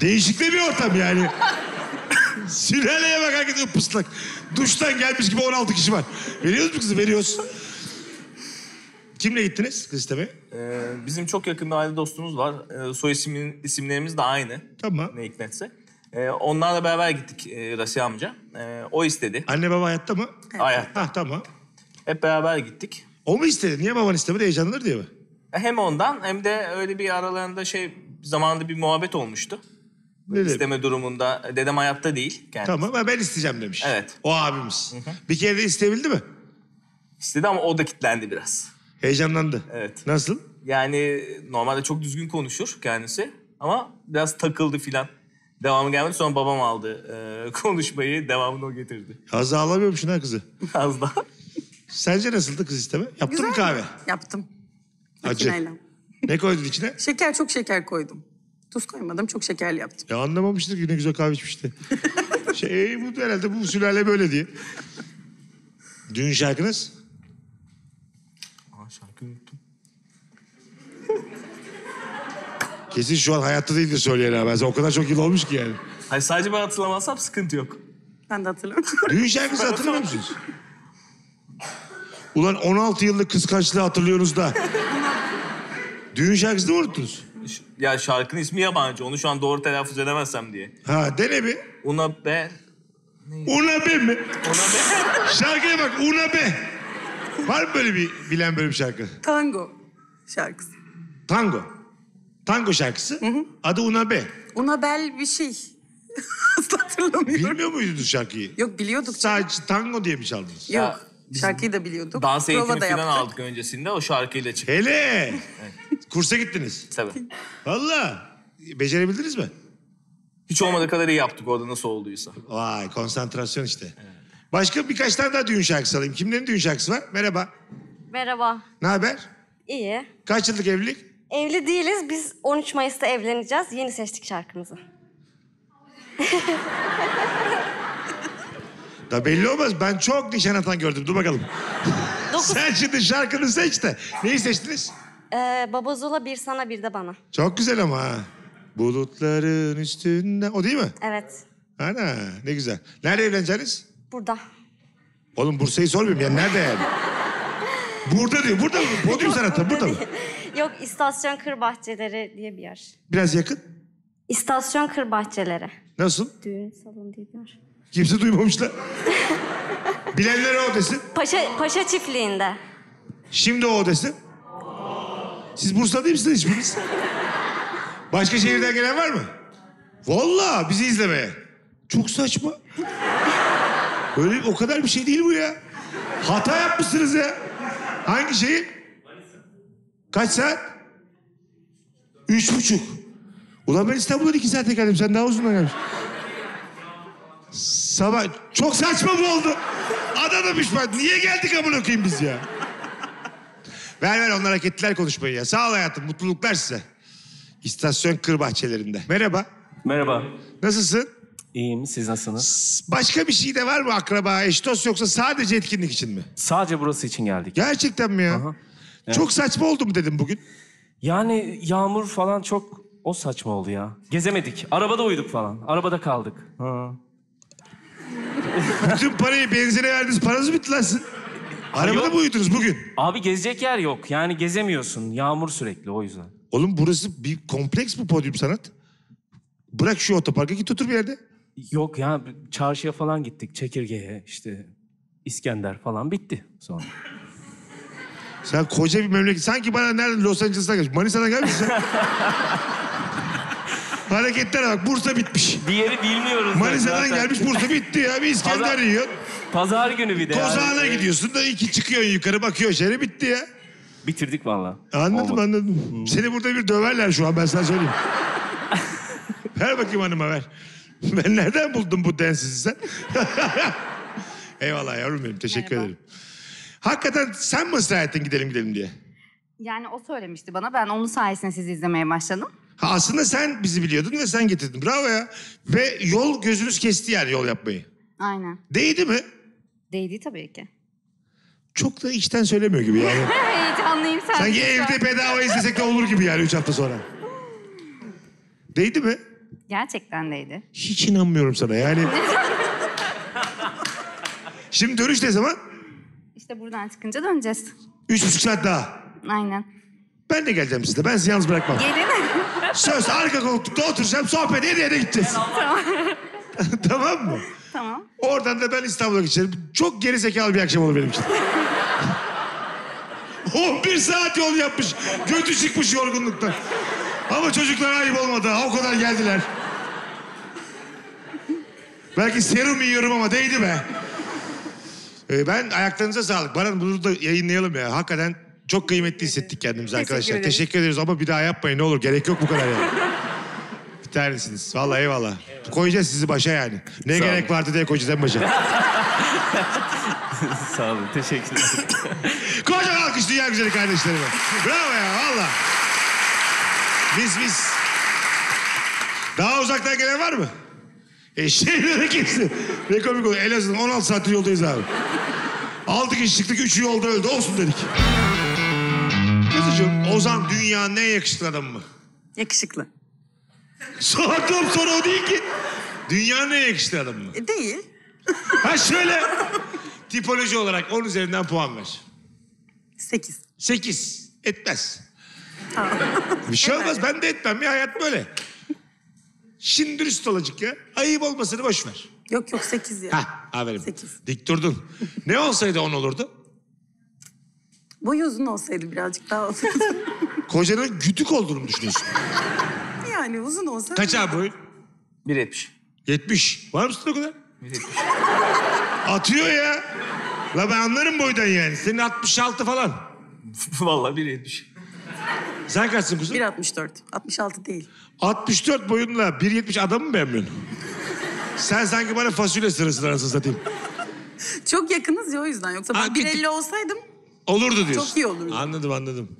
Değişik de bir ortam yani. Sülaleye bak, herkes ıpıslak. Duştan gelmiş gibi 16 kişi var. Veriyoruz mu kızı? Veriyoruz. Kimle gittiniz kız istemeye? Bizim çok yakında aile dostumuz var. Soy isimlerimiz de aynı. Tamam. Ne hikmetse. Onlarla beraber gittik, Raşi amca. O istedi. Anne baba hayatta mı? Evet. Hayatta. Hah, tamam. Hep beraber gittik. O mu istedi? Niye baban istemedi? Heyecanlanır diye mi? Hem ondan hem de öyle bir aralarında şey... Zamanında bir muhabbet olmuştu. Öyle İsteme mi? Durumunda. Dedem hayatta değil kendisi. Tamam, ben isteyeceğim demiş. Evet. O abimiz. Hı-hı. Bir kere de isteyebildi mi? İstedi ama o da kilitlendi biraz. Heyecanlandı. Evet. Nasıl? Yani normalde çok düzgün konuşur kendisi. Ama biraz takıldı filan. Devamı gelmedi, sonra babam aldı konuşmayı. Devamını o getirdi. Az daha alamıyormuşsun ha kızı. Az daha. Sence nasıldı kız isteme? Yaptın mı kahve? Yaptım. Acı. Makineyle. Ne koydun içine? Şeker, çok şeker koydum. Tuz koymadım, çok şekerli yaptım. Ya anlamamıştır ki ne güzel kahve içmişti. Şey, bu herhalde bu sülale böyle diye. Düğün şarkınız? Aa, şarkıyı unuttum. Kesin şu an hayatta değildir söyleyen abi. O kadar çok yıl olmuş ki yani. Hayır, sadece ben hatırlamazsam sıkıntı yok. Ben de hatırlamıyorum. Düğün şarkısı hatırlıyor musunuz? Ulan 16 yıllık kıskançlığı hatırlıyorsunuz da. Düğün şarkısını unuttunuz. Ya şarkının ismi yabancı. Onu şu an doğru telaffuz edemezsem diye. Ha dene bir. Una be. Neydi? Una be mi? Una be. Şarkıya bak. Una be. Var mı böyle bir bilen böyle bir şarkı? Tango şarkısı. Tango. Tango şarkısı. Hı hı. Adı Una be. Una bel bir şey. Hatırlamıyorum. Bilmiyor muydunuz şarkıyı? Yok biliyorduk. Sadece canım. Tango diye mi çaldınız? Yok. Ya, şarkıyı da biliyorduk. Dans eğitimi falan aldık öncesinde. O şarkıyla çıktık. Hele. Evet. Kursa gittiniz. Tabii. Valla. Becerebildiniz mi? Hiç olmadığı kadar iyi yaptık orada nasıl olduysa. Vay konsantrasyon işte. Evet. Başka birkaç tane daha düğün şarkısı alayım. Kimlerin düğün şarkısı var? Merhaba. Merhaba. Ne haber? İyi. Kaç yıllık evlilik? Evli değiliz. Biz 13 Mayıs'ta evleneceğiz. Yeni seçtik şarkımızı. Da belli olmaz. Ben çok nişan atan gördüm. Dur bakalım. Sen şimdi şarkını seç de. Neyi seçtiniz? Babazula bir sana bir de bana. Çok güzel ama ha. Bulutların üstünde. O değil mi? Evet. Ana ne güzel. Nerede evleneceksiniz? Burada. Oğlum Bursa'yı sormuyorum ya. Nerede yani? Burada diyor. Burada mı? Podyum sanatı. Burada mı? Yok İstasyon Kır Bahçeleri diye bir yer. Biraz yakın. İstasyon Kır Bahçeleri. Nasıl? Düğün salonu diye bir yer. Kimse duymamışlar. Bilenler o desin. Paşa çiftliğinde. Şimdi o desin. Siz Bursa değil misiniz hiçbiriniz? Başka şehirden gelen var mı? Vallahi bizi izlemeye. Çok saçma. Öyle o kadar bir şey değil bu ya. Hata yapmışsınız ya. Hangi şehir? Kaç saat? 3,5. Ulan ben İstanbul'dan 2 saate geldim. Sen daha uzundan gelmişsin. Sabah... Çok saçma bu oldu. Adada pişman. Niye geldik amına koyayım biz ya? Ver onlar hak ettiler konuşmayı ya. Sağ ol hayatım. Mutluluklar size. İstasyon Kır Bahçeleri'nde. Merhaba. Merhaba. Nasılsın? İyiyim. Siz nasılsınız? Başka bir şey de var mı akraba, eş dost yoksa sadece etkinlik için mi? Sadece burası için geldik. Gerçekten mi ya? Aha. Evet. Çok saçma oldu mu dedim bugün? Yani yağmur falan çok o saçma oldu ya. Gezemedik. Arabada uyuduk falan. Arabada kaldık. Ha. Bütün parayı benzine verdiniz. Paranız bitti lan siz. Arabada mı uyudunuz bugün? Abi gezecek yer yok. Yani gezemiyorsun. Yağmur sürekli o yüzden. Oğlum burası bir kompleks bu podyum sanat. Bırak şu otoparka git otur bir yerde. Yok ya çarşıya falan gittik. Çekirge'ye işte İskender falan bitti sonra. Sen koca bir memleket. Sanki bana nereden Los Angeles'tan gelmiş. Manisa'dan gelmişsin sen. Hareketlere bak. Bursa bitmiş. Diğeri bilmiyoruz. Manisa'dan gelmiş Bursa bitti ya. Bir İskender yiyorsun. Pazar günü bir de. Kozağına gidiyorsun da iki çıkıyorsun yukarı bakıyor şehre bitti ya. Bitirdik vallahi. Anladım olmadı. Anladım. Hmm. Seni burada bir döverler şu an ben sana söyleyeyim. Ver bakayım hanıma ver. Ben nereden buldum bu densizi sen? Eyvallah yavrum benim teşekkür ederim. Hakikaten sen mi ısrar ettin gidelim gidelim diye? Yani o söylemişti bana. Ben onun sayesinde sizi izlemeye başladım. Ha, aslında sen bizi biliyordun ve sen getirdin. Bravo ya. Ve yol gözünüz kesti yani yol yapmayı. Aynen. Değdi mi? Değdi tabii ki. Çok da içten söylemiyor gibi yani. Heyecanlıyım sen. Sanki evde bedava izlesek de olur gibi yani 3 hafta sonra. Değdi mi? Gerçekten değdi. Hiç inanmıyorum sana yani. Şimdi dönüş ne zaman? İşte buradan çıkınca döneceğiz. 3,5 saat daha. Aynen. Ben de geleceğim size. Ben sizi yalnız bırakmam. Gelin. Söz arka koltukta oturacağım. Sohbet hediye gideceğiz. Tamam. Tamam mı? Tamam. Oradan da ben İstanbul'a geçerim. Çok geri zekalı bir akşam olur benim için. 11 saat yol yapmış. Götü çıkmış yorgunluktan. Ama çocuklara ayıp olmadı. O kadar geldiler. Belki serum yiyorum ama değdi be. Ben ayaklarınıza sağlık. Baran bunu da yayınlayalım ya. Hakikaten çok kıymetli hissettik kendimizi arkadaşlar. Teşekkür ederiz ama bir daha yapmayın ne olur. Gerek yok bu kadar yani. Bir tanesiniz. Vallahi eyvallah. Evet. Koyacağız sizi başa yani. Ne gerek vardı diye koyacağız en başa. Sağ olun. Teşekkür ederim. Kocaman alkış dünya güzeli kardeşlerime. Bravo ya vallahi. Biz. Daha uzaktan gelen var mı? Şeyleri kesin. Ne komik oluyor. Elazığ'dan 16 saatlik yoldayız abi. 6 kişi çıktık, 3'ü yolda öldü. Olsun dedik. Kızıcığım, Ozan dünyanın en yakışıklı adamı mı? Yakışıklı. Sorduğum soru o değil ki. Dünyanın en yakışıklı adamı mı? Değil. Ha şöyle, tipoloji olarak 10 üzerinden puan ver. 8. 8. Etmez. Bir şey olmaz, ben de etmem ya, hayat böyle. Şimdi dürüst olacak ya, ayıp olmasını boş ver. Yok yok, 8 ya. Ha, aferin. 8. Dik durdun. Ne olsaydı 10 olurdu? Boyu uzun olsaydı, birazcık daha olsaydı. Kocanın güdük olduğunu mu düşünüyorsun? Yani uzun olsa... Kaç abi boyun? 1.70. 70. Var mısın o kadar? 1.70. Atıyor ya. La ben anlarım boydan yani. Senin 66 falan. Vallahi 1.70. Sen kaçsın kuzum? 1.64. 66 değil. 64 boyunla 1.70 adam mı beğenmiyorsun? Sen sanki bana fasulye sırasını arasını satayım. Çok yakınız ya o yüzden. Yoksa ben 1.50 olsaydım... Olurdu diyorsun. Çok iyi olurdu. Anladım, anladım.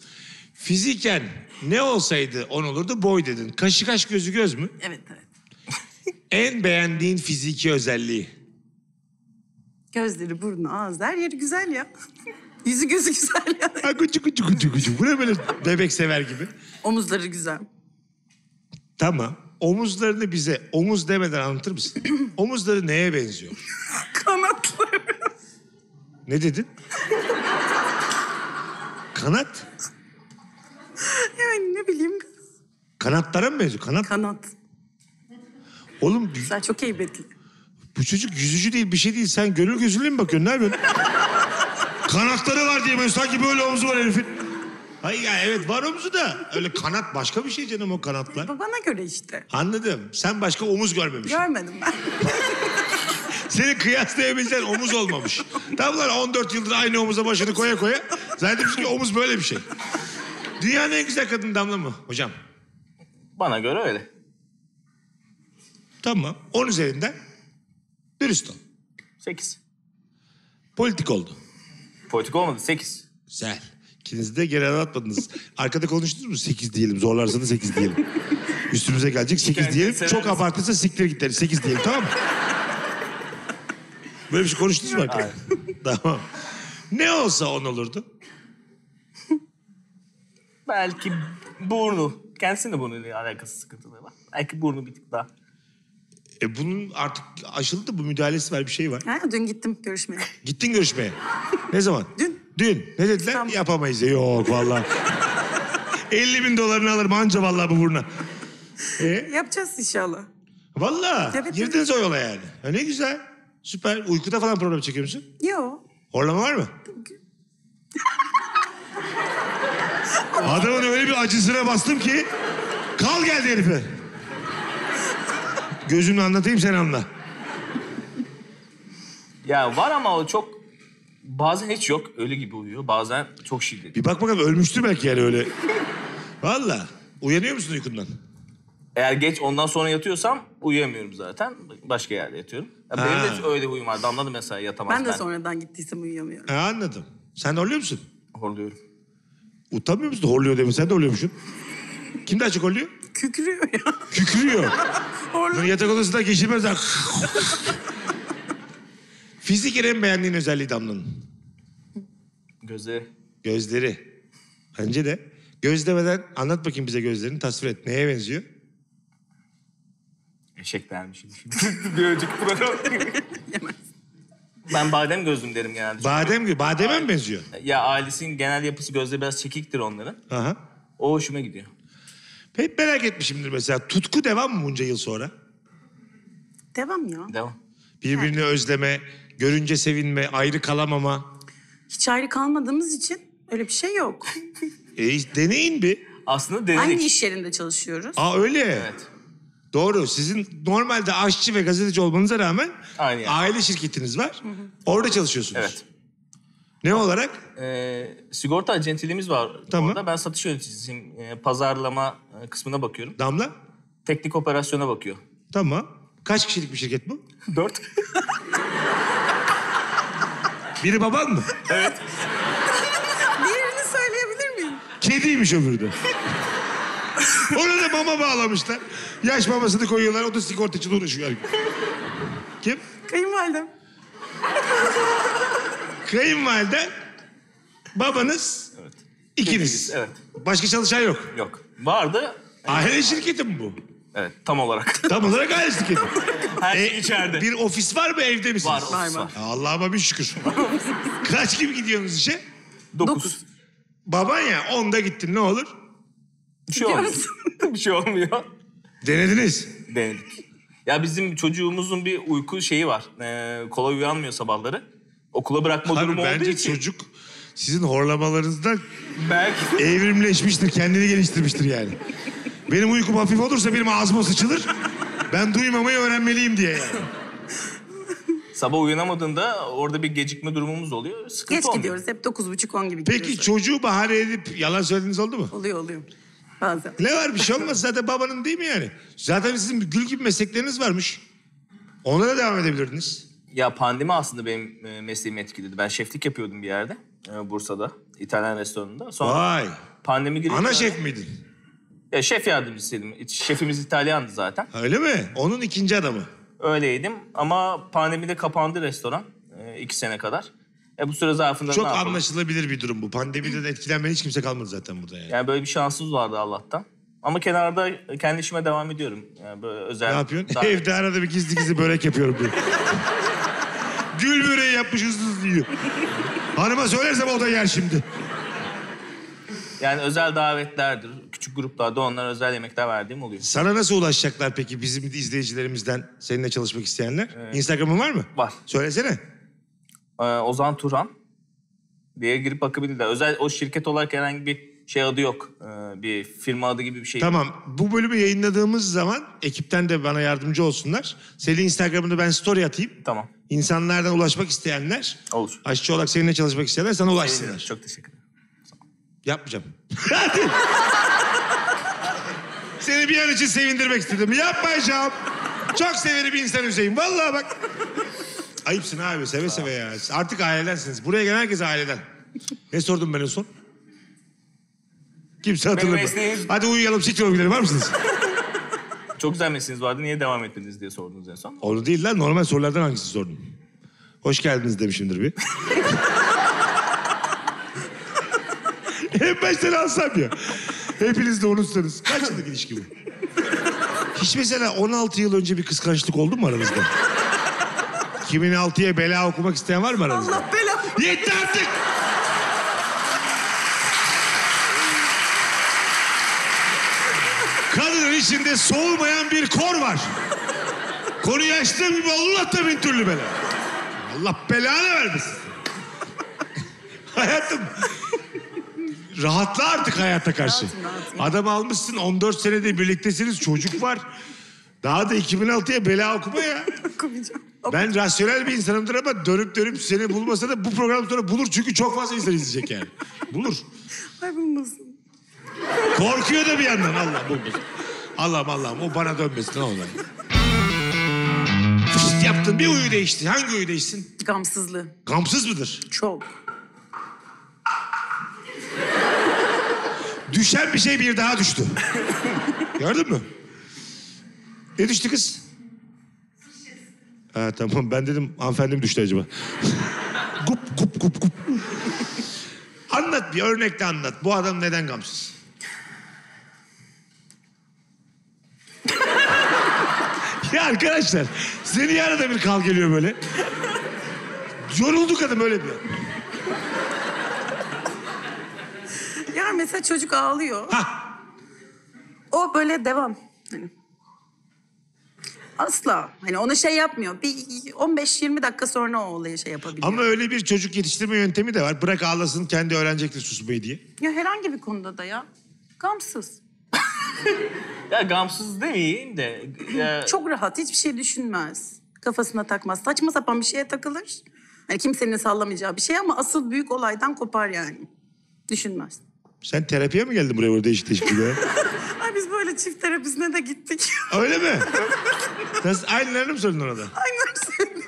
Fiziken ne olsaydı 10 olurdu, boy dedin. Kaşı kaş gözü göz mü? Evet, evet. En beğendiğin fiziki özelliği? Gözleri, burnu, ağız, her yeri güzel ya. Yüzü gözü güzel ya. Ha, kucu kucu kucu kucu. Bu ne böyle bebek sever gibi? Omuzları güzel. Tamam. Omuzlarını bize omuz demeden anlatır mısın? Omuzları neye benziyor? Kanatları. Ne dedin? Kanat? Yani ne bileyim. Kanatlara mı benziyor? Kanat. Kanat. Oğlum... Sen çok heybetli. Bu çocuk yüzücü değil, bir şey değil. Sen gönül gözüyle mi bakıyorsun? Ne yapıyorsun? Kanatları var diye ben sanki böyle omuzu var herifin. Hayır ya, evet var omuzu da. Öyle kanat başka bir şey canım, o kanatlar. Bana göre işte. Anladım. Sen başka omuz görmemişsin. Görmedim ben. Seni kıyaslayabilsen omuz olmamış. Tamam lan, 14 yıldır aynı omuza başını koya koya. Zannediyorsun ki omuz böyle bir şey. Dünyanın en güzel kadını Damla mı hocam? Bana göre öyle. Tamam. 10 üzerinden dürüst ol. 8. Politik oldu. Politik olmadı, 8. Güzel. İkiniz de geri anlatmadınız. Arkada konuştunuz mu? 8 diyelim. Zorlarsanız 8 diyelim. Üstümüze gelecek 8 diyelim. Çok abartırsa siktir gitler. 8 diyelim, tamam mı? Böyle bir şey konuştunuz mu arkada? Tamam. Ne olsa 10 olurdu? Belki burnu. Kendisinin de burnuyla alakası sıkıntıları var. Belki burnu bir tık daha. Bunun artık aşıldı, bu müdahalesi var, bir şey var. Ha, dün gittim görüşmeye. Gittin görüşmeye. Ne zaman? Dün. Dün. Ne dediler? Tamam. Yapamayız. Yok vallahi. 50.000 dolarını alırım anca vallahi bu buruna. Yapacağız inşallah. Vallahi. Evet, girdiniz o yola yani. Ya ne güzel. Süper. Uykuda falan problem çekiyor musun? Yok. Horlama var mı? Adamın öyle bir acısına bastım ki... Kal geldi herife. Gözümle anlatayım, sen anla. Ya var ama o çok... Bazen hiç yok. Ölü gibi uyuyor. Bazen çok şiddetli. Bir bak bakalım, ölmüştür belki yani öyle. Vallahi. Uyanıyor musun uykundan? Eğer geç ondan sonra yatıyorsam uyuyamıyorum zaten. Başka yerde yatıyorum. Ya benim de hiç öyle uyumaz. Damla da mesela yatamaz. Ben de sonradan gittiysem uyuyamıyorum. Anladım. Sen horluyor musun? Horluyorum. Utanmıyor musun? Horluyor demin. Sen de horluyormuşsun. Kim daha çok horluyor? Kükürüyor ya. Kükürüyor. Horluyor. Yatak odasında geçirmez. Fiziken en beğendiğin özelliği Damla'nın? Gözleri. Gözleri. Bence de. Göz demeden anlat bakayım bize gözlerini. Tasvir et. Neye benziyor? Eşek dermişim. Bir önceki program. Ben badem gözlüm derim genelde. Badem gözlüm. Bademe mi benziyor? Ya ailesinin genel yapısı, gözleri biraz çekiktir onların. Aha. O hoşuma gidiyor. Hep merak etmişimdir mesela. Tutku devam mı bunca yıl sonra? Devam ya. Devam. Birbirini evet, özleme, görünce sevinme, ayrı kalamama. Hiç ayrı kalmadığımız için öyle bir şey yok. Deneyin bir. Aslında denedik. Aynı iş yerinde çalışıyoruz. Aa öyle. Evet. Doğru. Sizin normalde aşçı ve gazeteci olmanıza rağmen yani, aile şirketiniz var. Hı hı. Orada çalışıyorsunuz. Evet. Ne olarak? Sigorta acentiliğimiz var. Tamam. Orada ben satış yöneticisiyim. Pazarlama kısmına bakıyorum. Damla? Teknik operasyona bakıyor. Tamam. Kaç kişilik bir şirket bu? 4. Biri baban mı? Evet. Diğerini söyleyebilir miyim? Kediymiş öbürde. Ona da mama bağlamışlar. Yaş mamasını koyuyorlar, o da sigortacılığı uğraşıyor. Kim? Kayınvalidem. Kayınvalide, babanız, evet, ikiniz. Evet. Başka çalışan yok. Yok. Vardı. Aile şirketi mi bu? Evet, tam olarak. Tam olarak aile şirketi. Her şey içeride. Bir ofis var mı, evde misiniz? Var, ofis var. Allah'ıma bir şükür. Kaç gibi gidiyorsunuz işe? 9. Baban ya 10'da gittin, ne olur? Bir şey olmuyor. Bir şey olmuyor. Denediniz. Denedik. Ya bizim çocuğumuzun bir uyku şeyi var. Kolay uyanmıyor sabahları. Okula bırakma tabii durumu olduğu için. Bence çocuk sizin horlamalarınızda belki evrimleşmiştir, kendini geliştirmiştir yani. Benim uykum hafif olursa benim ağzıma sıçılır. Ben duymamayı öğrenmeliyim diye yani. Sabah uyanamadığında orada bir gecikme durumumuz oluyor. Sıkıntı geç olmuyor. Gidiyoruz. Hep 9.30-10 gibi gidiyoruz. Peki çocuğu bahane edip yalan söylediğiniz oldu mu? Oluyor. Bazen. Ne var, bir şey olmaz zaten, babanın değil mi yani? Zaten sizin gül gibi meslekleriniz varmış. Onlara devam edebilirdiniz. Ya pandemi aslında benim mesleğimi etkiledi. Ben şeflik yapıyordum bir yerde. Bursa'da. İtalyan restoranında. Sonra pandemi girince... Ana şef miydin? Ya şef yardımcısıydım. Şefimiz İtalyandı zaten. Öyle mi? Onun ikinci adamı. Öyleydim ama pandemide kapandı restoran. 2 sene kadar. Bu süre zarfında çok anlaşılabilir bir durum bu. Pandemide de etkilenmeyen hiç kimse kalmadı zaten burada yani. Yani böyle bir şansımız vardı Allah'tan. Ama kenarda kendi işime devam ediyorum. Yani böyle özel... Ne yapıyorsun? Evde arada bir gizli gizli börek yapıyorum diyor. Gül böreği yapmışsınız diyor. Hanıma söylersem o da yer şimdi. Yani özel davetlerdir. Küçük gruplarda onlara özel yemekler verdiğim oluyor. Sana nasıl ulaşacaklar peki bizim izleyicilerimizden, seninle çalışmak isteyenler? Instagram'ın var mı? Var. Söylesene. Ozan Turhan diye girip bakabilirler. Özel o şirket olarak herhangi bir şey adı yok. Bir firma adı gibi bir şey. Tamam. Yok. Bu bölümü yayınladığımız zaman ekipten de bana yardımcı olsunlar. Senin Instagram'ını ben story atayım. Tamam. İnsanlardan ulaşmak isteyenler, olur. Aşçı olarak seninle çalışmak isteyenler sana ulaşsınlar. Çok teşekkür ederim. Yapmayacağım. Seni bir an için sevindirmek istedim. Yapmayacağım. Çok severim insan Hüseyin. Vallahi bak. Ayıpsın abi, seve seve ya. Artık ailedensiniz. Buraya gelen herkes aileden. Ne sordum ben en son? Kimse hatırlamıyor. Mesleğiniz... Hadi uyuyalım, sıçralım gidelim. Var mısınız? Çok güzel mesleğiniz vardı. Niye devam etmediniz diye sordunuz en son. Onu değil lan. Normal sorulardan hangisini sordum? Hoş geldiniz demişimdir bir. Hep ben seni alsam ya. Hepiniz de unutsanız. Kaç yıllık ilişki bu? Hiç mesela 16 yıl önce bir kıskançlık oldu mu aranızda? Kimin 6'ya bela okumak isteyen var mı aranızda? Allah bela. Yetti artık! Kadının içinde soğumayan bir kor var. Konuyu açtığım gibi Allah da bin türlü bela. Allah belanı vermesin. Hayatım... Rahatla artık hayata karşı. Rahatım. Adam almışsın, 14 senede birliktesiniz, çocuk var. Daha da 2006'ya bela okuma ya. Okumayacağım. Ben rasyonel bir insanımdır ama dönüp dönüp seni bulmasa da bu program sonra bulur. Çünkü çok fazla insan izleyecek yani. Bulur. Ay bulmasın. Korkuyor da bir yandan. Allah bulmasın. Allah'ım Allah'ım o bana dönmesin. Ne olur. Fışt yaptın, bir uyu değişti. Hangi uyu değişsin? Gamsızlığı. Gamsız mıdır? Çok. Düşen bir şey bir daha düştü. Gördün mü? Ne düştü kız? Ha tamam, ben dedim hanımefendi mi düştü acaba? Gup gup gup gup. Anlat, bir örnekle anlat. Bu adam neden gamsız? Ya arkadaşlar, seni yarın da bir kal geliyor böyle. Yorulduk adam, öyle bir. Ya mesela çocuk ağlıyor. Hah. O böyle devam. Hani. Asla. Hani ona şey yapmıyor. Bir 15-20 dakika sonra o olayı şey yapabiliyor. Ama öyle bir çocuk yetiştirme yöntemi de var. Bırak ağlasın, kendi öğrenecektir susmayı diye. Ya herhangi bir konuda da ya. Gamsız. Ya gamsız demeyeyim de. Ya... Çok rahat. Hiçbir şey düşünmez. Kafasına takmaz. Saçma sapan bir şeye takılır. Hani kimsenin sallamayacağı bir şey ama asıl büyük olaydan kopar yani. Düşünmez. Sen terapiye mi geldin buraya, burada işte şimdi? Ay biz böyle çift terapisine de gittik. Öyle mi? Nasıl, aynılarını mı söyledin orada? Aynılarını söyledim.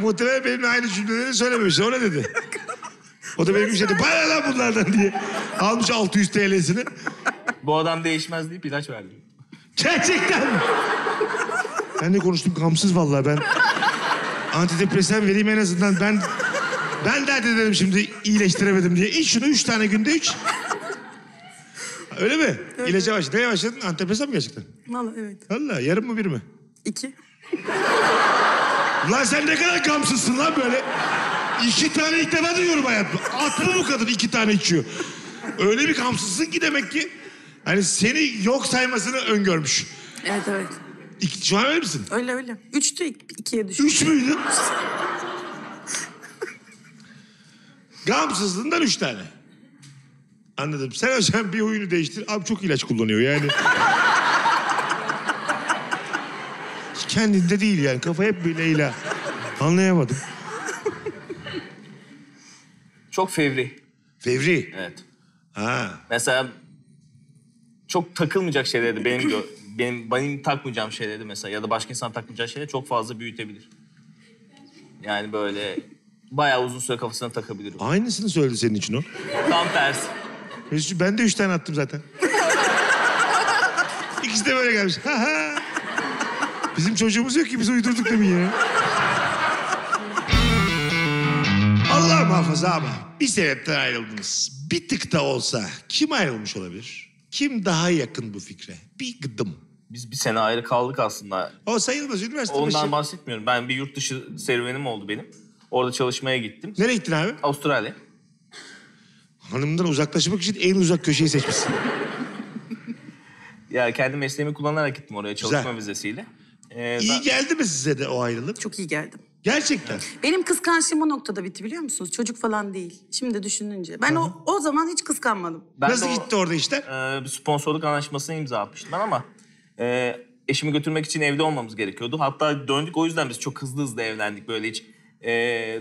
Muhtemelen benimle aynı cümleleri söylememişti. O ne dedi? O da benim bir şey dedi. Bana lan bunlardan diye. Almış 600 TL'sini. Bu adam değişmez deyip ilaç verdi. Gerçekten mi? Ben de konuştum gamsız vallahi ben. Antidepresan vereyim en azından ben... Ben dert ederim şimdi, iyileştiremedim diye. İç şunu 3 tane günde 3. Öyle mi? Evet. İlaca başladın. Neye başladın? Antepes'e mi gerçekten? Valla evet. Valla yarım mı bir mi? 2. Lan sen ne kadar gamsızsın lan böyle. 2 tane ilk defa duyuyorum hayatımda. Atlı bu kadın 2 tane içiyor. Öyle bir gamsızsın ki demek ki. Hani seni yok saymasını öngörmüş. Evet evet. Şu an öyle misin? Öyle öyle. 3'tü 2'ye düştü. 3 müydün? Gamsızlığından 3 tane. Anladım. Sen hocam bir huyunu değiştir. Abi çok ilaç kullanıyor yani. Kendinde değil yani. Kafa hep böyle ilaç. Anlayamadım. Çok fevri. Fevri? Evet. Ha. Mesela çok takılmayacak şeylerdi benim takmayacağım şeylerdi mesela ya da başka insan takmayacağı şeyleri çok fazla büyütebilir. Yani böyle bayağı uzun süre kafasına takabilir. Aynısını söyledi senin için o. Tam tersi. Mesut'cum ben de 3 tane attım zaten. İkisi de böyle gelmiş. Bizim çocuğumuz yok ki biz uydurduk demin ya. Allah muhafaza ama bir sebepten ayrıldınız. Bir tık da olsa kim ayrılmış olabilir? Kim daha yakın bu fikre? Bir gıdım. Biz 1 sene ayrı kaldık aslında. O sayılmaz üniversite. Ondan başı. Bahsetmiyorum. Ben bir yurt dışı serüvenim oldu benim. Orada çalışmaya gittim. Nereye gittin abi? Avustralya. Hanımdan uzaklaşmak için en uzak köşeyi seçmişsin. Ya kendi mesleğimi kullanarak gittim oraya çalışma güzel. Vizesiyle. İyi geldi mi size de o ayrılık? Çok iyi geldim. Gerçekten. Benim kıskançlığım o noktada bitti biliyor musunuz? Çocuk falan değil. Şimdi düşününce. Ben o zaman hiç kıskanmadım. Ben nasıl gitti orada işler? Sponsorluk anlaşmasına imza atmıştım ben ama... eşimi götürmek için evde olmamız gerekiyordu. Hatta döndük o yüzden biz çok hızlı evlendik. Böyle hiç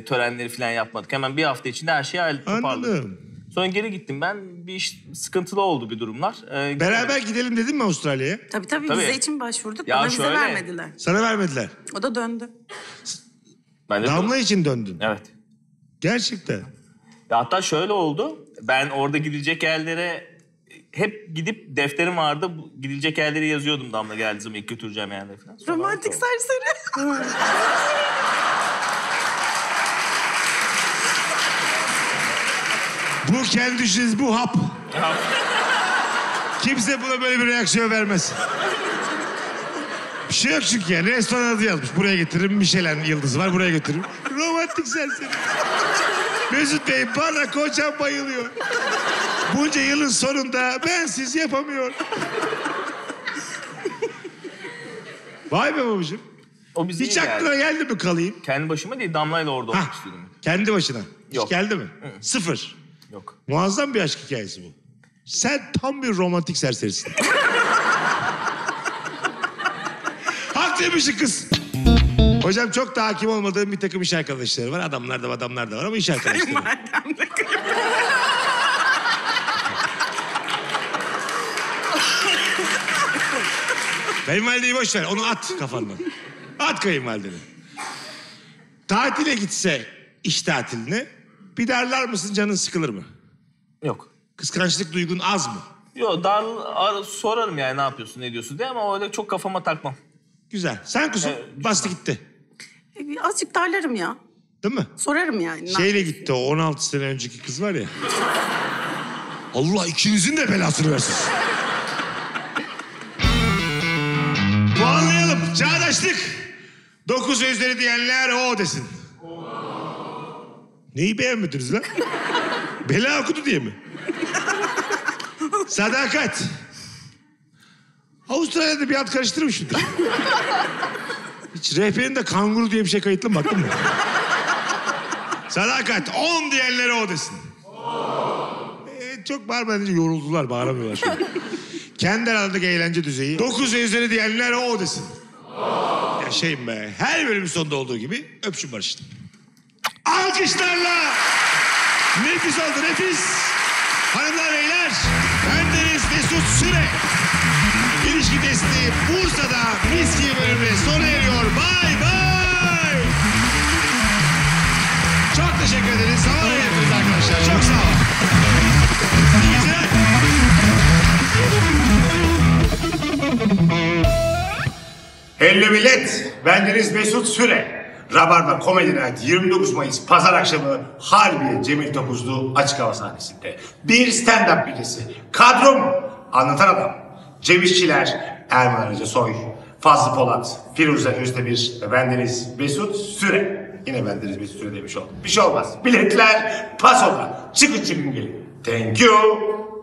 törenleri falan yapmadık. Hemen bir hafta içinde her şeyi ayrılık toparladık. Anladım. Sonra geri gittim ben. Bir iş sıkıntılı oldu bir durumlar. Beraber gidelim dedin mi Avustralya'ya? Tabii, tabii vize için başvurduk. Ya bana vize vermediler. Sana vermediler. O da döndü. Damla için döndün. Evet. Gerçekten. Ya hatta şöyle oldu. Ben orada gidilecek yerlere... Hep gidip defterim vardı. Gidilecek yerleri yazıyordum Damla geldiği zaman ilk götüreceğim yerlere falan. Sonra romantik serseri. Bu kendi işiniz, bu hap. Kimse buna böyle bir reaksiyon vermez. Bir şey yok çünkü yani. Restoran adı yazmış. Buraya getiririm. Michelin yıldızı var. Buraya götürürüm. Romantik serseri. Mesut Bey bana kocam bayılıyor. Bunca yılın sonunda bensiz yapamıyor. Vay be babacığım. Hiç aklına geldi mi kalayım? Kendi başıma değil Damla'yla orada olmak istedim. Kendi başına. Yok. Hiç geldi mi? Hı. 0. Yok. Muazzam bir aşk hikayesi bu. Sen tam bir romantik serserisin. Demişti kız. Hocam çok da hakim olmadığım bir takım iş arkadaşları var. Adamlar da var ama iş arkadaşları. Kayınvalideyi boş ver, onu at kafandan. At kayınvalideni. Tatile gitse iş tatiline bir darlar mısın, canın sıkılır mı? Yok. Kıskançlık duygun az mı? Yok, sorarım yani ne yapıyorsun, ne diyorsun diye ama öyle çok kafama takmam. Güzel. Sen kuzum bastı gitti. Azıcık darlarım ya. Değil mi? Sorarım yani. Şeyle gitti o 16 sene önceki kız var ya. Allah ikinizin de belasını versin. Puanlayalım. Çağdaşlık. 9 sözleri diyenler o desin. Neyi beğenmediniz lan? Bela okudu diye mi? Sadakat. Avustralya'da bir at karıştırmışım. Hiç rehberinde kanguru diye bir şey kayıtlı mı baktın mı? Sadakat 10 diyenlere o desin. Çok bağırmadan önce yoruldular, bağıramıyorlar şimdi. Kendi aralarındaki eğlence düzeyi 9 ve üzeri diyenlere o desin. Ya şeyim be, her bölümün sonunda olduğu gibi öpüşün barışın. Alkışlarla! Nefis oldu, nefis! Hanımlar, beyler, bendeniz Mesut Süre. İlişki testi Bursa'da Miski bölümüne sona eriyor. Bay bay. Çok teşekkür ederiz. Sağ olun arkadaşlar. Çok sağ olun. İyi geceler. Hello millet. Bendeniz Mesut Süre. Rabarba Comedy Night 29 Mayıs Pazar akşamı Harbiye Cemil Topuzlu açık hava sahnesinde. Bir stand-up gecesi. Kadrom Anlatan Adam, Cem İşçiler, Erman Arıca Soy, Fazlı Polat, Firuze Özdemir ve bendeniz Mesut Süre. Yine bendeniz Mesut Süre demiş oldum. Bir şey olmaz. Biletler pasoda. Çıkın gelin. Thank you.